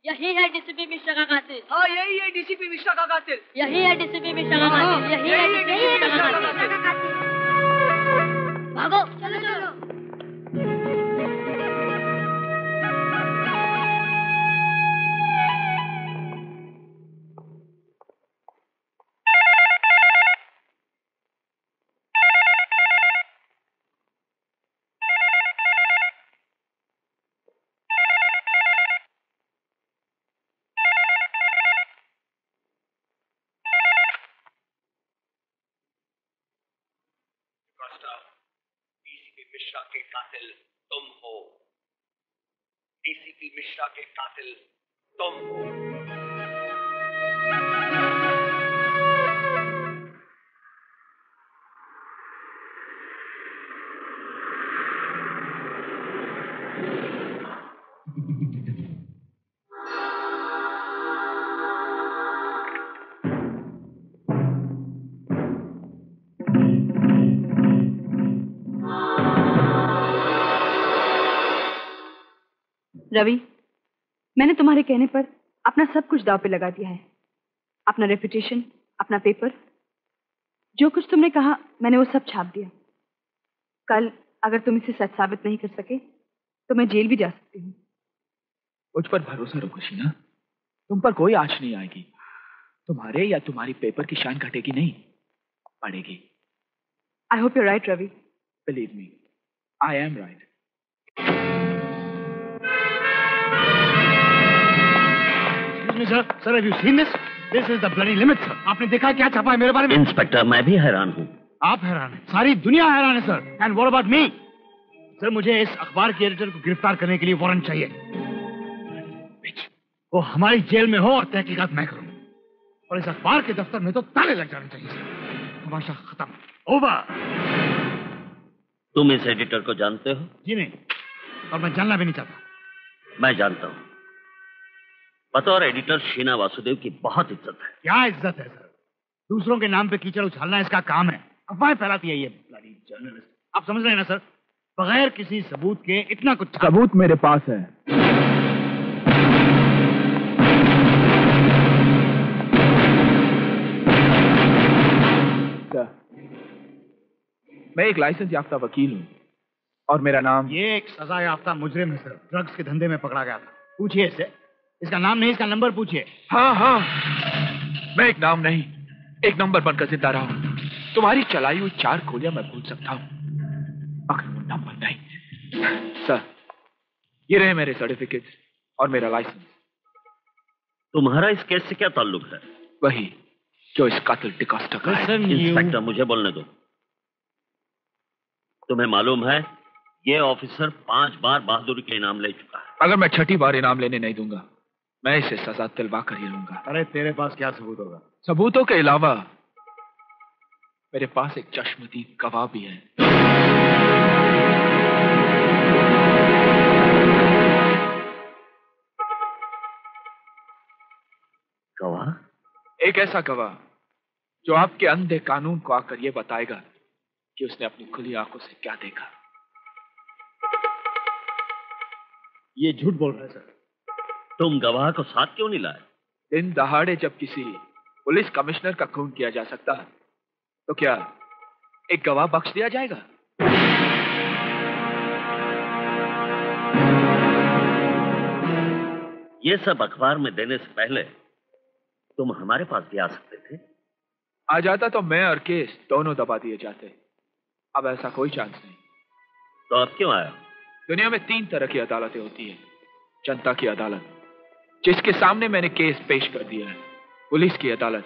यही है डीसीपी मिश्रा का कातिल। हाँ यही है डीसीपी मिश्रा का कातिल। यही है डीसीपी मिश्रा का कातिल। यही है डीसीपी मिश्रा का कातिल। भागो, चलो चलो। मिश्रा के कातिल तुम हो, डीसीपी मिश्रा के कातिल तुम हो। रवि, मैंने तुम्हारे कहने पर अपना सब कुछ दांव पे लगा दिया है, अपना रेपुटेशन, अपना पेपर। जो कुछ तुमने कहा मैंने वो सब छाप दिया। कल अगर तुम इसे सच साबित नहीं कर सके तो मैं जेल भी जा सकती हूँ। मुझ पर भरोसा रखो शीना, तुम पर कोई आँच नहीं आएगी। तुम्हारे या तुम्हारी पेपर की शान घटेगी नहीं, बढ़ेगी। I hope you right Ravi. Believe me, I am right. me, sir. Sir, have you seen this? This is the bloody limit, sir. आपने देखा क्या छापा है मेरे बारे में? इंस्पेक्टर, मैं भी हैरान हूँ. आप हैरान हैं. सारी दुनिया हैरान है, sir. And what about me? Sir, मुझे इस अखबार के एडिटर को गिरफ्तार करने के लिए वारंट चाहिए. वो हमारी जेल में हो और तहकीकात मैं करूँ. और इस अखबार के दफ्तर में तो ताले लग जाने चाहिए. तमाशा खत्म. ओवर. तुम इस एडिटर को जानते हो? जी नहीं, और मैं जानना भी नहीं चाहता. मैं जानता हूँ. बतौर एडिटर शीना वासुदेव की बहुत इज्जत है. क्या इज्जत है सर? दूसरों के नाम पे कीचड़ उछालना इसका काम है. अफवाह फैलाती है ये ब्लडी जर्नलिस्ट. आप समझ रहे हैं ना सर? बगैर किसी सबूत के इतना कुछ. सबूत मेरे पास है. मैं एक लाइसेंस याफ्ता वकील हूँ और मेरा नाम. ये एक सजा याफ्ता मुजरिम है सर. ड्रग्स के धंधे में पकड़ा गया था. पूछिए इससे. इसका नाम नहीं, इसका नंबर पूछिए. हाँ हाँ, मैं एक नाम नहीं एक नंबर बनकर जिंदा रहा हूँ. तुम्हारी चलाई हुई चार गोलियां मैं भूल सकता हूँ, मगर वो नंबर नहीं. सर, ये रहे मेरे सर्टिफिकेट और मेरा लाइसेंस. तुम्हारा इस केस से क्या ताल्लुक है? वही जो इस कातिल डी'कोस्टा का है. इंस्पेक्टर, मुझे बोलने दो. तुम्हें मालूम है ये ऑफिसर पांच बार बहादुरी के इनाम ले चुका है. अगर मैं छठी बार इनाम लेने नहीं दूंगा, मैं इसे सजा दिलवा कर ही लूंगा. अरे तेरे पास क्या सबूत होगा? सबूतों के अलावा मेरे पास एक चश्मदीद गवाह भी है. गवाह? एक ऐसा गवाह जो आपके अंधे कानून को आकर यह बताएगा कि उसने अपनी खुली आंखों से क्या देखा. ये झूठ बोल रहा है सर. तुम गवाह को साथ क्यों नहीं लाए? दिन दहाड़े जब किसी पुलिस कमिश्नर का खून किया जा सकता है, तो क्या एक गवाह बख्श दिया जाएगा? ये सब अखबार में देने से पहले तुम हमारे पास भी आ सकते थे. आ जाता तो मैं और केस दोनों दबा दिए जाते. अब ऐसा कोई चांस नहीं. तो आप क्यों आया? दुनिया में तीन तरह की अदालतें होती है. जनता की अदालत, जिसके सामने मैंने केस पेश कर दिया है. पुलिस की अदालत,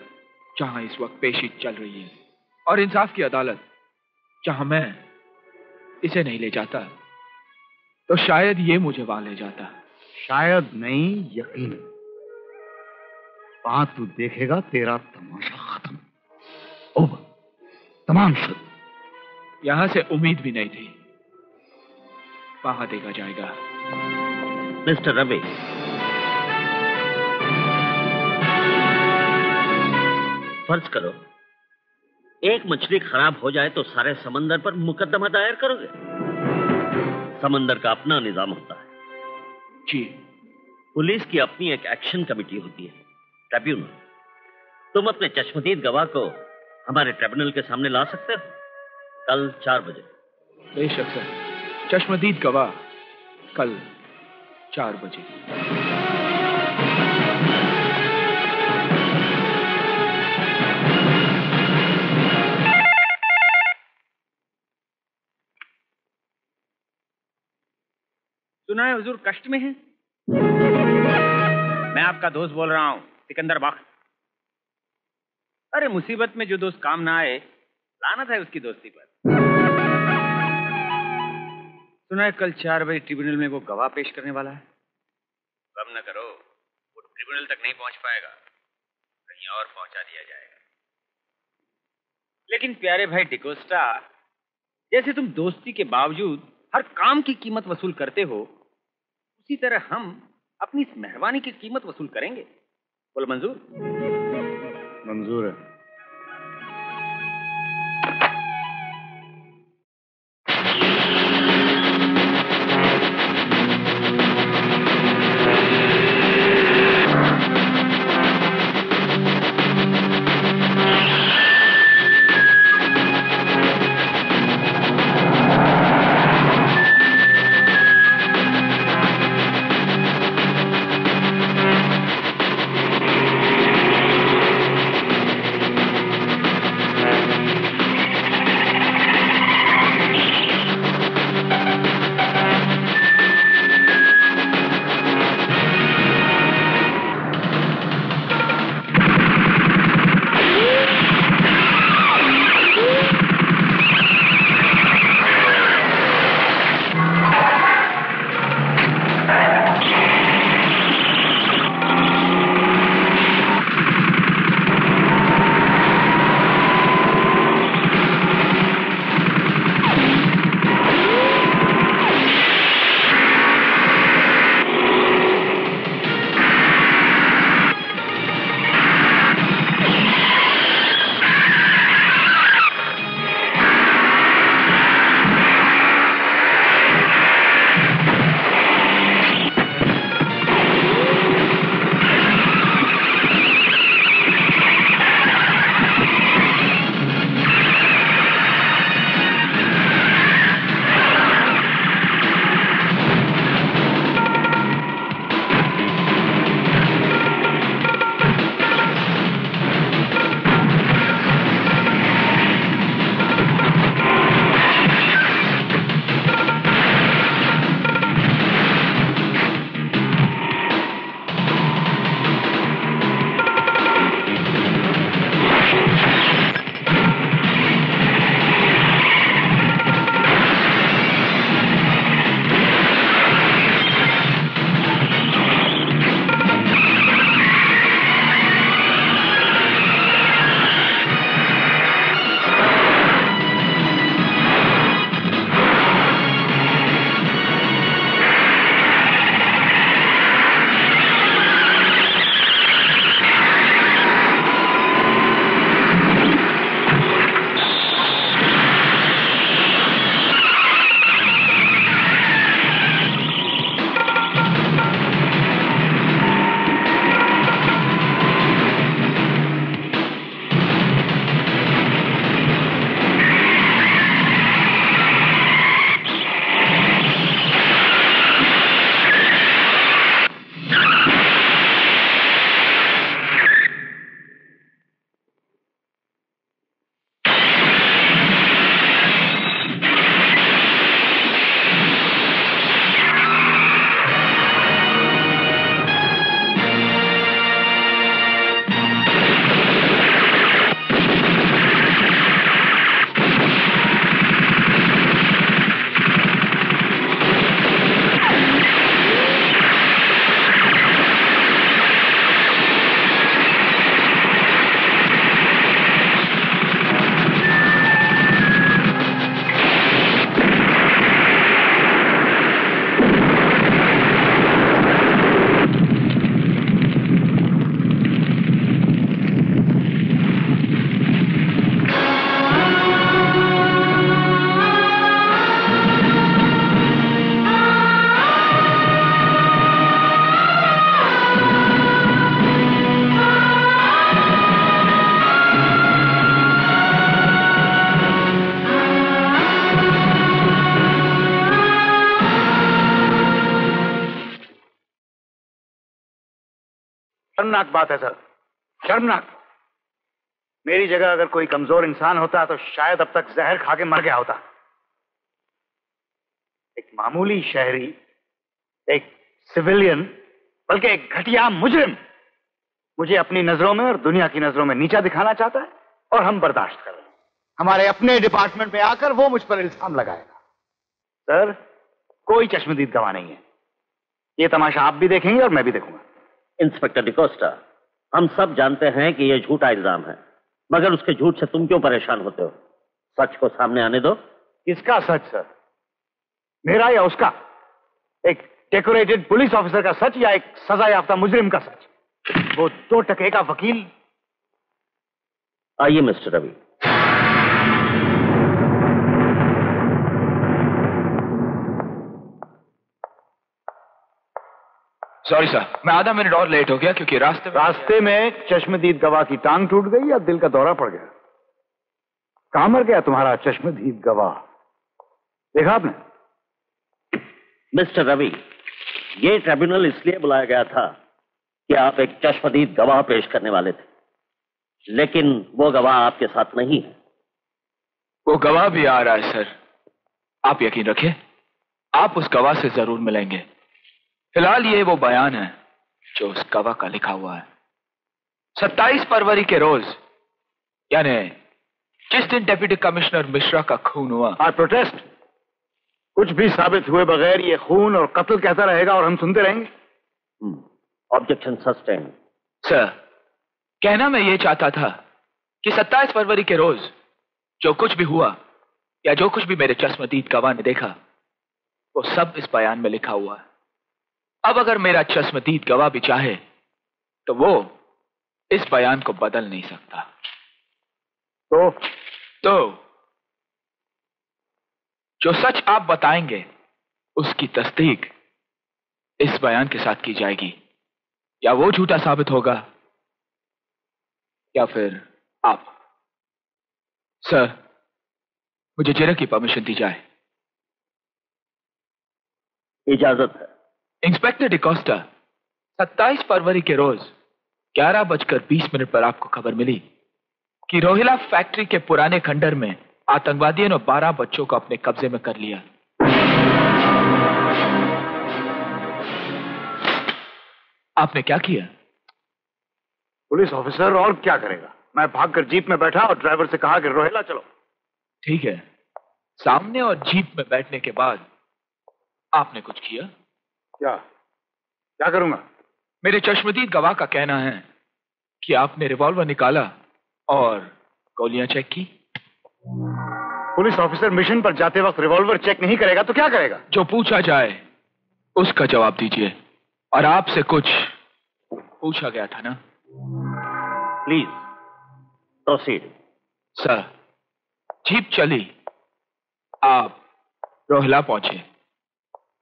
जहां इस वक्त पेशी चल रही है. और इंसाफ की अदालत, जहां मैं इसे नहीं ले जाता तो शायद ये मुझे वहां ले जाता. शायद नहीं, यकीन. वहां तू देखेगा तेरा तमाशा खत्म. ओवर. तमाम शब्द. यहां से उम्मीद भी नहीं थी. वहां देखा जाएगा. मिस्टर रवि, फर्ज करो एक मछली खराब हो जाए तो सारे समंदर पर मुकदमा दायर करोगे? समंदर का अपना निजाम होता है. जी, पुलिस की अपनी एक एक्शन कमेटी होती है, ट्रिब्यूनल. तुम अपने चश्मदीद गवाह को हमारे ट्रिब्यूनल के सामने ला सकते हो कल चार बजे. बेशक सर, चश्मदीद गवाह कल चार बजे. सुना है हुजूर कष्ट में हैं? मैं आपका दोस्त बोल रहा हूँ, सिकंदर बख्त. अरे मुसीबत में जो दोस्त काम ना आए, लानत है उसकी दोस्ती पर. सुना है कल चार बजे ट्रिब्यूनल में वो गवाह पेश करने वाला है. कम न करो, वो ट्रिब्यूनल तक नहीं पहुंच पाएगा, कहीं और पहुंचा दिया जाएगा. लेकिन प्यारे भाई डी'कोस्टा, जैसे तुम दोस्ती के बावजूद हर काम की कीमत वसूल करते हो, उसी तरह हम अपनी इस मेहरबानी की कीमत वसूल करेंगे. बोलो मंजूर? मंजूर है. शर्मनाक बात है सर, शर्मनाक। मेरी जगह अगर कोई कमजोर इंसान होता तो शायद अब तक जहर खा के मर गया होता। एक मामूली शहरी, एक सिविलियन, बल्कि एक घटिया मुजरिम मुझे अपनी नजरों में और दुनिया की नजरों में नीचा दिखाना चाहता है और हम बर्दाश्त कर रहे हैं। हमारे अपने डिपार्टमेंट में आकर वो मुझ पर इल्जाम लगाएगा। सर, कोई चश्मदीद गवाह नहीं है। ये तमाशा आप भी देखेंगे और मैं भी देखूंगा। इंस्पेक्टर डी'कोस्टा, हम सब जानते हैं कि ये झूठा इल्जाम है, मगर उसके झूठ से तुम क्यों परेशान होते हो? सच को सामने आने दो। किसका सच सर, मेरा या उसका? एक डेकोरेटेड पुलिस ऑफिसर का सच या एक सजा याफ्ता मुजरिम का सच? वो दो टके का वकील। आइए मिस्टर रवि। सॉरी सर, मैं आधा मिनट और लेट हो गया क्योंकि रास्ते में रास्ते में चश्मदीद गवाह की टांग टूट गई या दिल का दौरा पड़ गया? कहां मर गया तुम्हारा चश्मदीद गवाह? देखा आपने? मिस्टर रवि, ये ट्रिब्यूनल इसलिए बुलाया गया था कि आप एक चश्मदीद गवाह पेश करने वाले थे, लेकिन वो गवाह आपके साथ नहीं है। वो गवाह भी आ रहा है सर, आप यकीन रखिए, आप उस गवाह से जरूर मिलेंगे। फिलहाल ये वो बयान है जो उस गवाह का लिखा हुआ है। सत्ताईस फरवरी के रोज, यानी जिस दिन डिप्टी कमिश्नर मिश्रा का खून हुआ। आई प्रोटेस्ट, कुछ भी साबित हुए बगैर ये खून और कत्ल कहता रहेगा और हम सुनते रहेंगे। Objection sustain. सर, कहना मैं ये चाहता था कि सत्ताईस फरवरी के रोज जो कुछ भी हुआ या जो कुछ भी मेरे चश्मदीद गवाह ने देखा वो सब इस बयान में लिखा हुआ है। अब अगर मेरा चश्मदीद गवाह भी चाहे तो वो इस बयान को बदल नहीं सकता। तो तो जो सच आप बताएंगे उसकी तस्दीक इस बयान के साथ की जाएगी, या वो झूठा साबित होगा या फिर आप। सर, मुझे जेल की परमिशन दी जाए। इजाजत है। इंस्पेक्टर डी'कोस्टा, सत्ताईस फरवरी के रोज ग्यारह बजकर बीस मिनट पर आपको खबर मिली कि रोहिला फैक्ट्री के पुराने खंडर में आतंकवादियों ने बारह बच्चों को अपने कब्जे में कर लिया। आपने क्या किया? पुलिस ऑफिसर और क्या करेगा? मैं भागकर जीप में बैठा और ड्राइवर से कहा कि रोहिला चलो। ठीक है, सामने और जीप में बैठने के बाद आपने कुछ किया? क्या क्या करूंगा? मेरे चश्मदीद गवाह का कहना है कि आपने रिवॉल्वर निकाला और गोलियां चेक की। पुलिस ऑफिसर मिशन पर जाते वक्त रिवॉल्वर चेक नहीं करेगा तो क्या करेगा? जो पूछा जाए उसका जवाब दीजिए। और आपसे कुछ पूछा गया था ना? Please proceed. सर, जीप चली, आप रोहिला पहुंचे।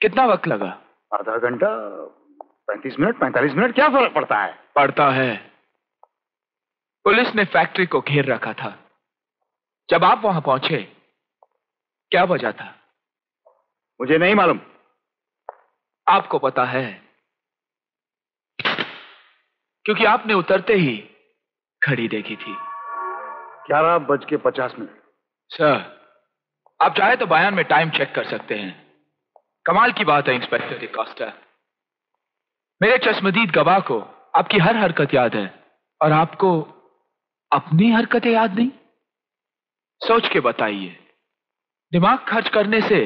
कितना वक्त लगा? आधा घंटा, पैंतीस मिनट, पैंतालीस मिनट, क्या फर्क पड़ता है? पड़ता है। पुलिस ने फैक्ट्री को घेर रखा था। जब आप वहां पहुंचे क्या वजह था? मुझे नहीं मालूम। आपको पता है क्योंकि आपने उतरते ही घड़ी देखी थी। ग्यारह बज के पचास मिनट। सर, आप चाहे तो बयान में टाइम चेक कर सकते हैं। कमाल की बात है इंस्पेक्टर डी'कोस्टा, मेरे चश्मदीद गवाह को आपकी हर हरकत याद है और आपको अपनी हरकतें याद नहीं? सोच के बताइए, दिमाग खर्च करने से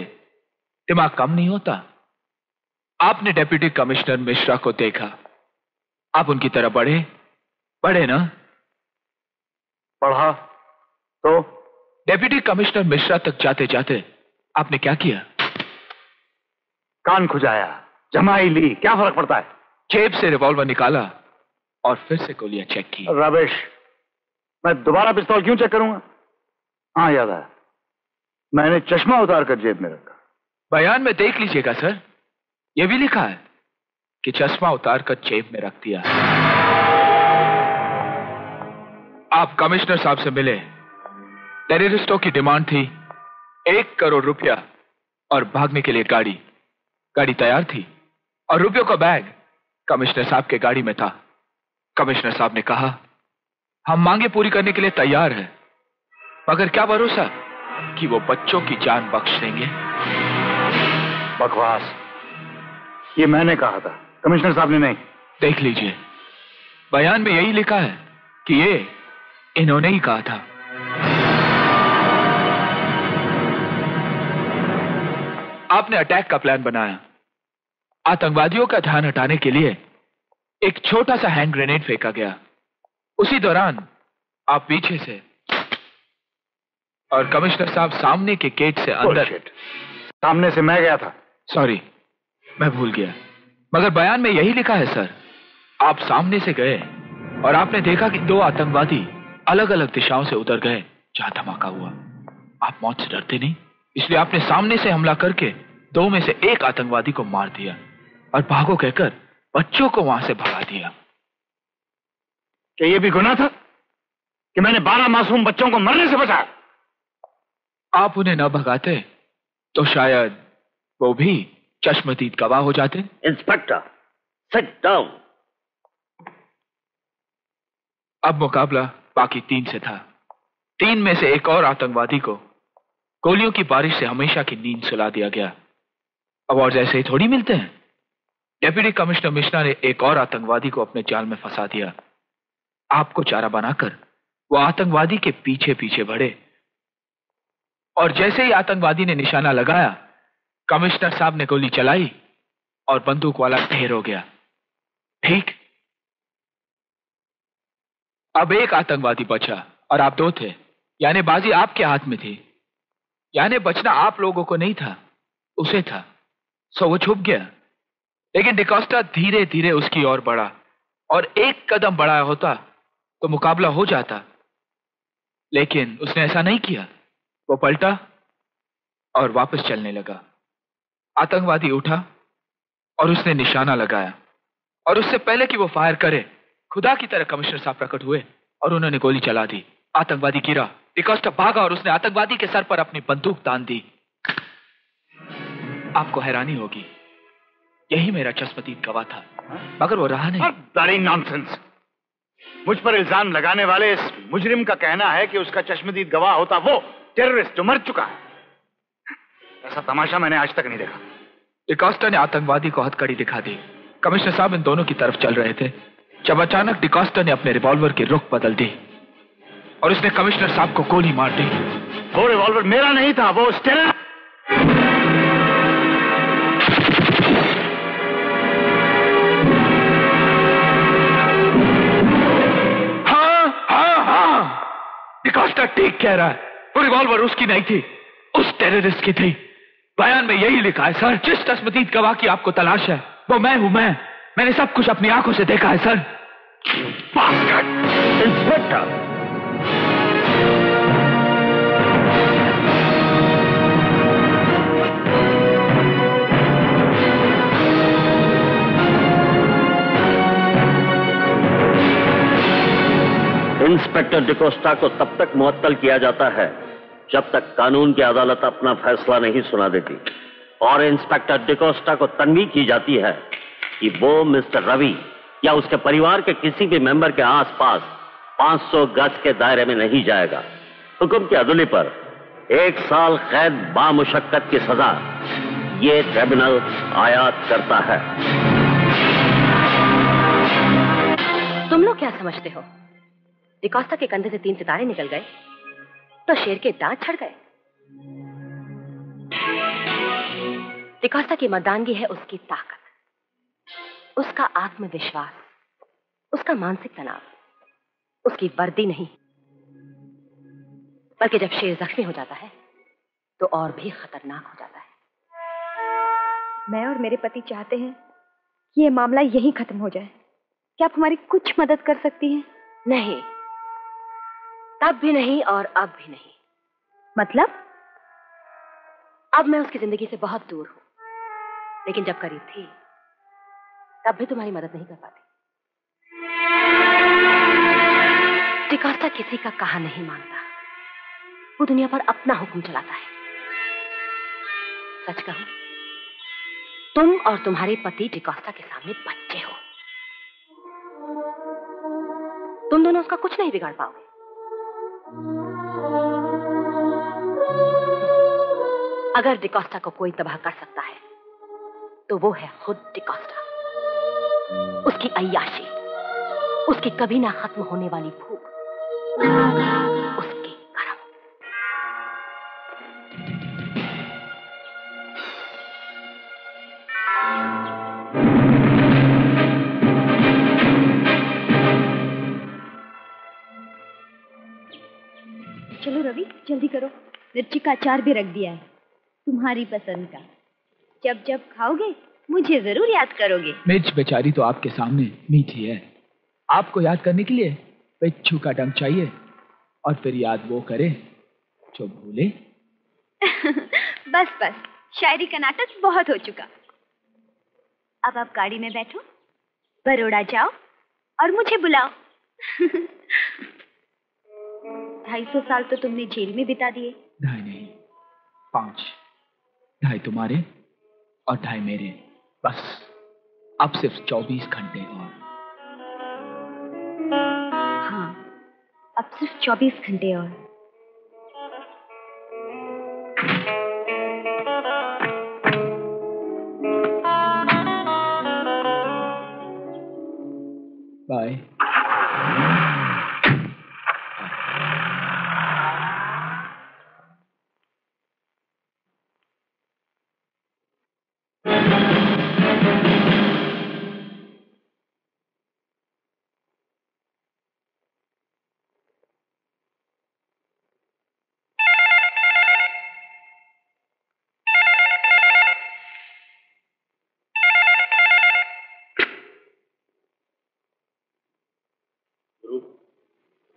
दिमाग कम नहीं होता। आपने डिप्टी कमिश्नर मिश्रा को देखा, आप उनकी तरह बढ़े बढ़े ना? बढ़ा तो? डिप्टी कमिश्नर मिश्रा तक जाते जाते आपने क्या किया? कान खुजाया, जमाई ली, क्या फर्क पड़ता है? जेब से रिवॉल्वर निकाला और फिर से गोलियां चेक की। रबिश, मैं दोबारा पिस्तौल क्यों चेक करूंगा? हाँ, याद आया, मैंने चश्मा उतार कर जेब में रखा। बयान में देख लीजिएगा सर, यह भी लिखा है कि चश्मा उतार कर जेब में रख दिया। आप कमिश्नर साहब से मिले, टेररिस्टों की डिमांड थी एक करोड़ रुपया और भागने के लिए गाड़ी। गाड़ी तैयार थी और रुपयों का बैग कमिश्नर साहब के गाड़ी में था। कमिश्नर साहब ने कहा हम मांगे पूरी करने के लिए तैयार हैं, मगर क्या भरोसा कि वो बच्चों की जान बख्श देंगे। बकवास, ये मैंने कहा था, कमिश्नर साहब ने नहीं। देख लीजिए, बयान में यही लिखा है कि ये इन्होंने ही कहा था। आपने अटैक का प्लान बनाया, आतंकवादियों का ध्यान हटाने के लिए एक छोटा सा हैंड ग्रेनेड फेंका गया। उसी दौरान आप पीछे से और कमिश्नर साहब सामने के गेट से अंदर। सामने से मैं गया था। सॉरी, मैं भूल गया, मगर बयान में यही लिखा है सर। आप सामने से गए और आपने देखा कि दो आतंकवादी अलग अलग दिशाओं से उतर गए जहां धमाका हुआ। आप मौत से डरते नहीं, इसलिए आपने सामने से हमला करके दो में से एक आतंकवादी को मार दिया और भागो कहकर बच्चों को वहां से भगा दिया। क्या यह भी गुनाह था कि मैंने बारह मासूम बच्चों को मरने से बचाया? आप उन्हें न भगाते तो शायद वो भी चश्मदीद गवाह हो जाते। Inspector, sit down. अब मुकाबला बाकी तीन से था। तीन में से एक और आतंकवादी को गोलियों की बारिश से हमेशा की नींद सुला दिया गया। अवार्ड ऐसे ही थोड़ी मिलते हैं। डिप्टी कमिश्नर मिश्रा ने एक और आतंकवादी को अपने जाल में फंसा दिया। आपको चारा बनाकर वो आतंकवादी के पीछे पीछे बढ़े और जैसे ही आतंकवादी ने निशाना लगाया, कमिश्नर साहब ने गोली चलाई और बंदूक वाला ढेर हो गया। ठीक, अब एक आतंकवादी बचा और आप दो थे, यानी बाजी आपके हाथ में थी। यानी बचना आप लोगों को नहीं था, उसे था, सो वो छुप गया। लेकिन डी'कोस्टा धीरे धीरे उसकी ओर बढ़ा और एक कदम बढ़ाया होता तो मुकाबला हो जाता, लेकिन उसने ऐसा नहीं किया। वो पलटा और वापस चलने लगा। आतंकवादी उठा और उसने निशाना लगाया और उससे पहले कि वो फायर करे, खुदा की तरह कमिश्नर साहब प्रकट हुए और उन्होंने गोली चला दी। आतंकवादी गिरा, डी'कोस्टा भागा और उसने आतंकवादी के सर पर अपनी बंदूक तान दी। आपको हैरानी होगी, यही मेरा चश्मदीद गवाह था, मगर वो रहा नहीं। नॉनसेंस। मुझ पर इल्जाम लगाने वाले इस मुजरिम का कहना है कि उसका चश्मदीद गवाह होता वो टेररिस्ट मर चुका है। ऐसा तमाशा मैंने आज तक नहीं देखा। डी'कोस्टा ने आतंकवादी को हथकड़ी दिखा दी। कमिश्नर साहब इन दोनों की तरफ चल रहे थे जब अचानक डी'कोस्टा ने अपने रिवॉल्वर की रुख बदल दी और उसने कमिश्नर साहब को गोली मार दी। वो रिवॉल्वर मेरा नहीं था, वो स्टेरर। हाँ हाँ हाँ, डी'कोस्टा ठीक कह रहा है। वो रिवॉल्वर उसकी नहीं थी, उस टेररिस्ट की थी। बयान में यही लिखा है सर। जिस चश्मदीद गवाह की आपको तलाश है वो मैं हूं। मैं मैंने सब कुछ अपनी आंखों से देखा है सर। इंस्पेक्टर, इंस्पेक्टर डी'कोस्टा को तब तक मुअत्तल किया जाता है जब तक कानून की अदालत अपना फैसला नहीं सुना देती, और इंस्पेक्टर डी'कोस्टा को तंगी की जाती है कि वो मिस्टर रवि या उसके परिवार के किसी भी मेंबर के आसपास पाँच सौ गज के दायरे में नहीं जाएगा। हुक्म की अदली पर एक साल कैद बामुशक्कत की सजा ये ट्रिब्यूनल आयात करता है। तुम लोग क्या समझते हो, डी'कोस्टा के कंधे से तीन सितारे निकल गए तो शेर के दांत छड़ गए? डी'कोस्टा की मर्दानगी है उसकी ताकत, उसका आत्मविश्वास, उसका मानसिक तनाव, उसकी वर्दी नहीं, बल्कि जब शेर जख्मी हो जाता है तो और भी खतरनाक हो जाता है। मैं और मेरे पति चाहते हैं कि यह मामला यहीं खत्म हो जाए। क्या आप हमारी कुछ मदद कर सकती हैं? नहीं, तब भी नहीं और अब भी नहीं। मतलब? अब मैं उसकी जिंदगी से बहुत दूर हूं, लेकिन जब करीब थी तब भी तुम्हारी मदद नहीं कर पाती। डी'कोस्टा किसी का कहा नहीं मानता, वो दुनिया पर अपना हुक्म चलाता है। सच कहूं, तुम और तुम्हारे पति डी'कोस्टा के सामने बच्चे हो। तुम दोनों उसका कुछ नहीं बिगाड़ पाओगे। अगर डी'कोस्टा को कोई तबाह कर सकता है तो वो है खुद डी'कोस्टा। उसकी अय्याशी, उसकी कभी ना खत्म होने वाली भूख, उसके कर्म। चलो रवि, जल्दी करो, मिर्ची का अचार भी रख दिया है, तुम्हारी पसंद का। जब जब खाओगे मुझे जरूर याद करोगे। मिर्च बेचारी तो आपके सामने मीठी है, आपको याद करने के लिए बिच्छू का डंक चाहिए और फिर याद वो करे जो भूले। बस बस, शायरी का नाटक बहुत हो चुका। अब आप गाड़ी में बैठो, बड़ौदा जाओ और मुझे बुलाओ। ढाई सौ साल तो तुमने जेल में बिता दिए। ढाई नहीं, पांच। ढाई तुम्हारे और ढाई मेरे। बस अब सिर्फ चौबीस घंटे और। हाँ, अब सिर्फ चौबीस घंटे और। बाय।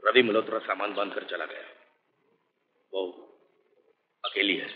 रवि मल्होत्रा सामान बांध कर चला गया। वो अकेली है।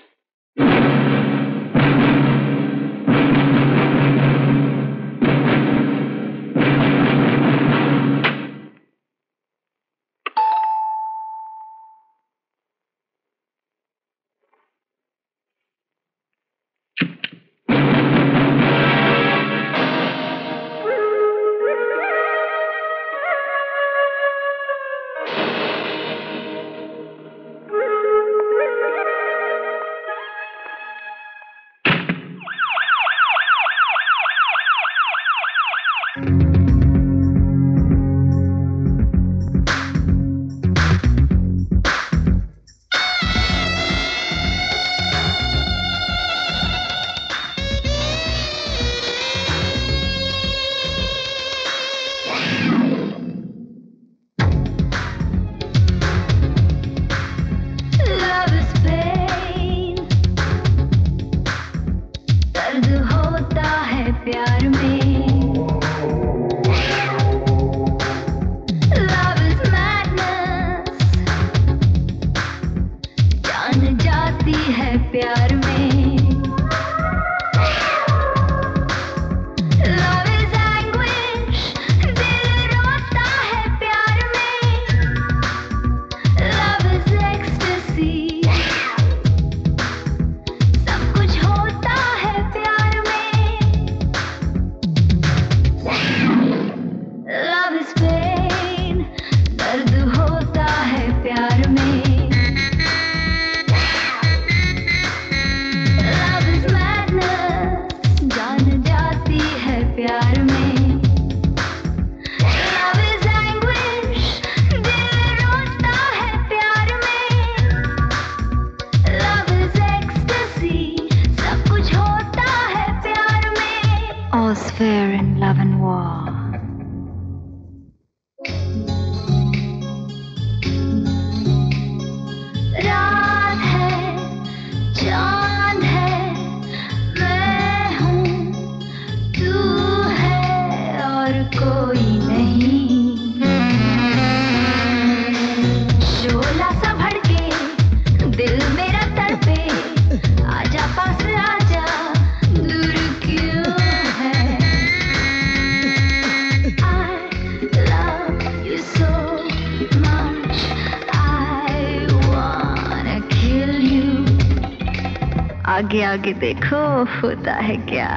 आगे देखो होता है क्या।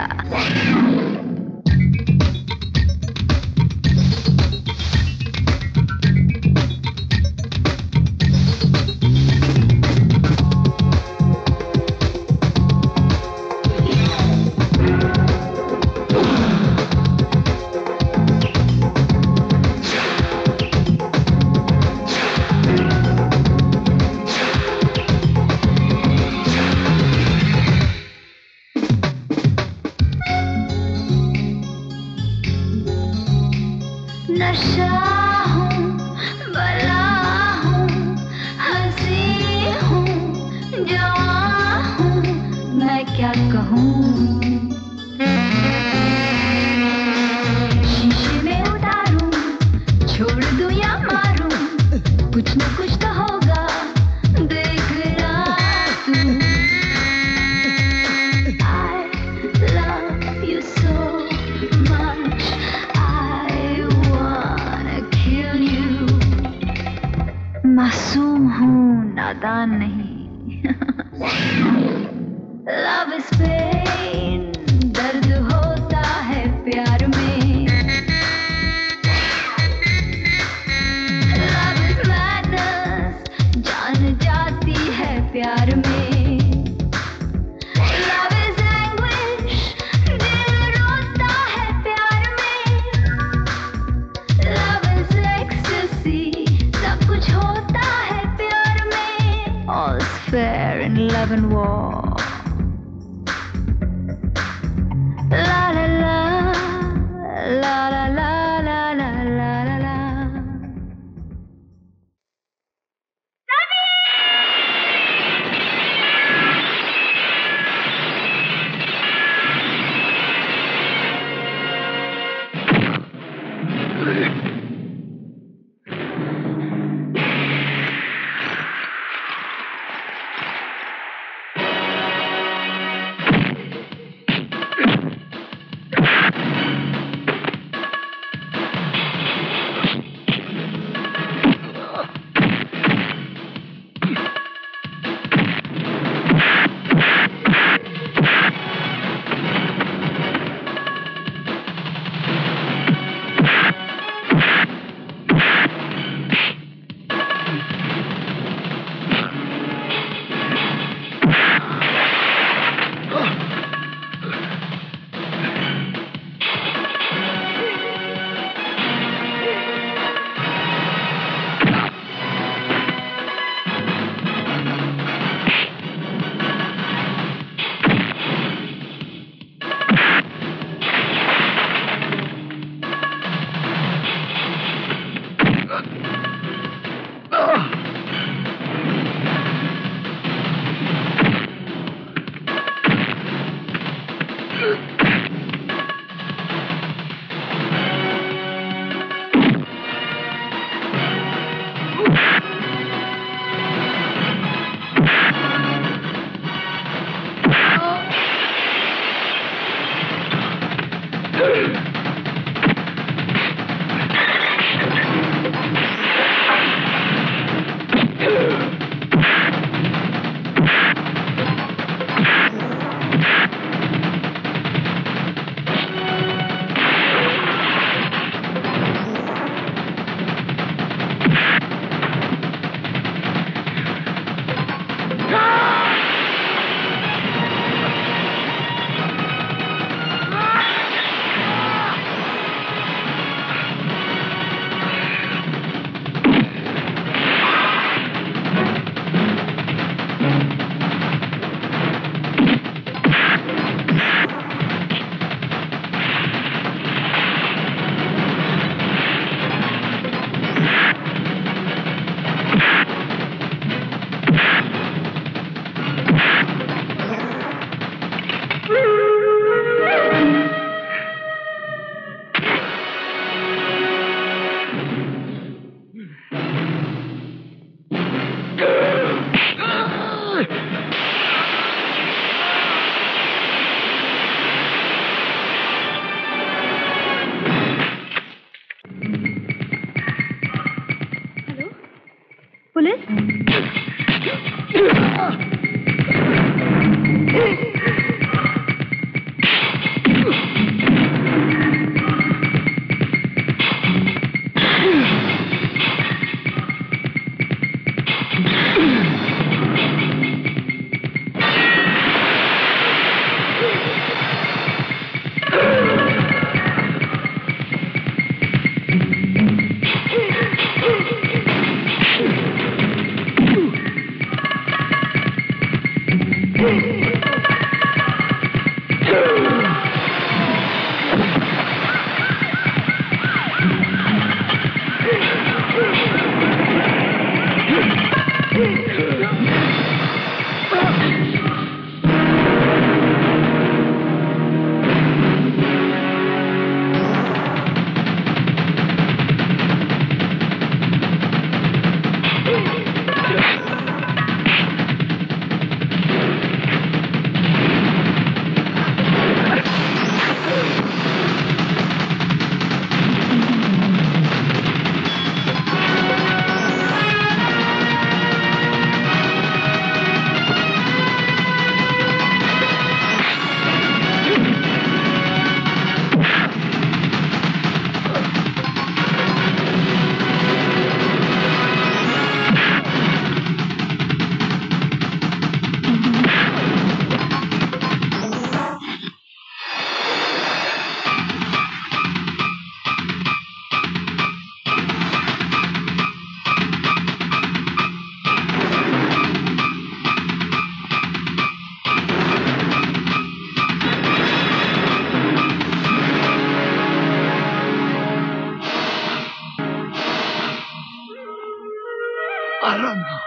मारो ना,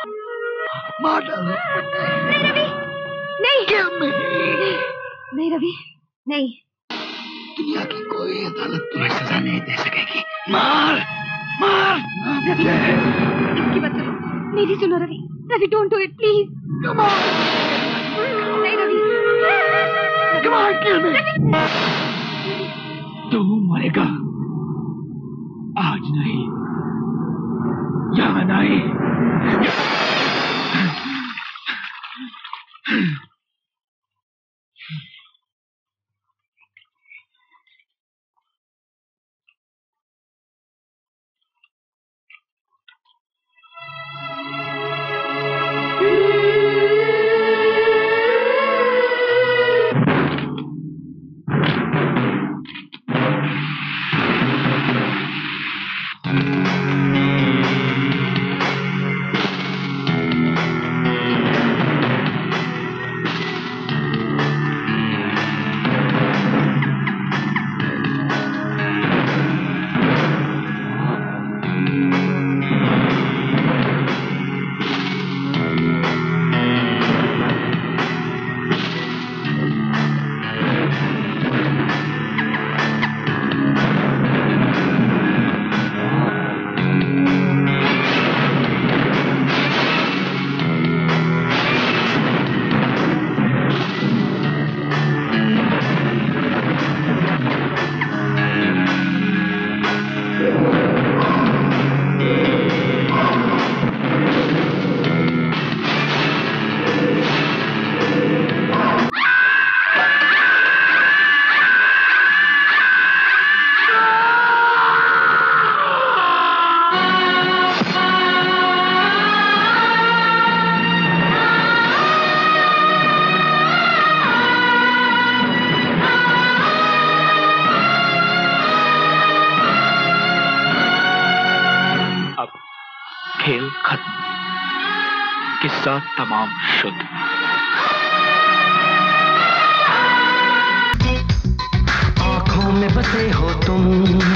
मार डालो। नहीं रवि, नहीं। क्या मैं? नहीं रवि, नहीं। दुनिया की कोई अदालत तुम्हें सजा नहीं दे सकेगी। मार, मार। रवि, इसकी बात करो। मेरी सुनो Ravi, Ravi don't do it please. Come on. नहीं रवि। कम ऑन किल मी। तू मरेगा। आज नहीं, यहाँ नहीं। तमाम शुद्ध। आँखों में बसे हो तुम।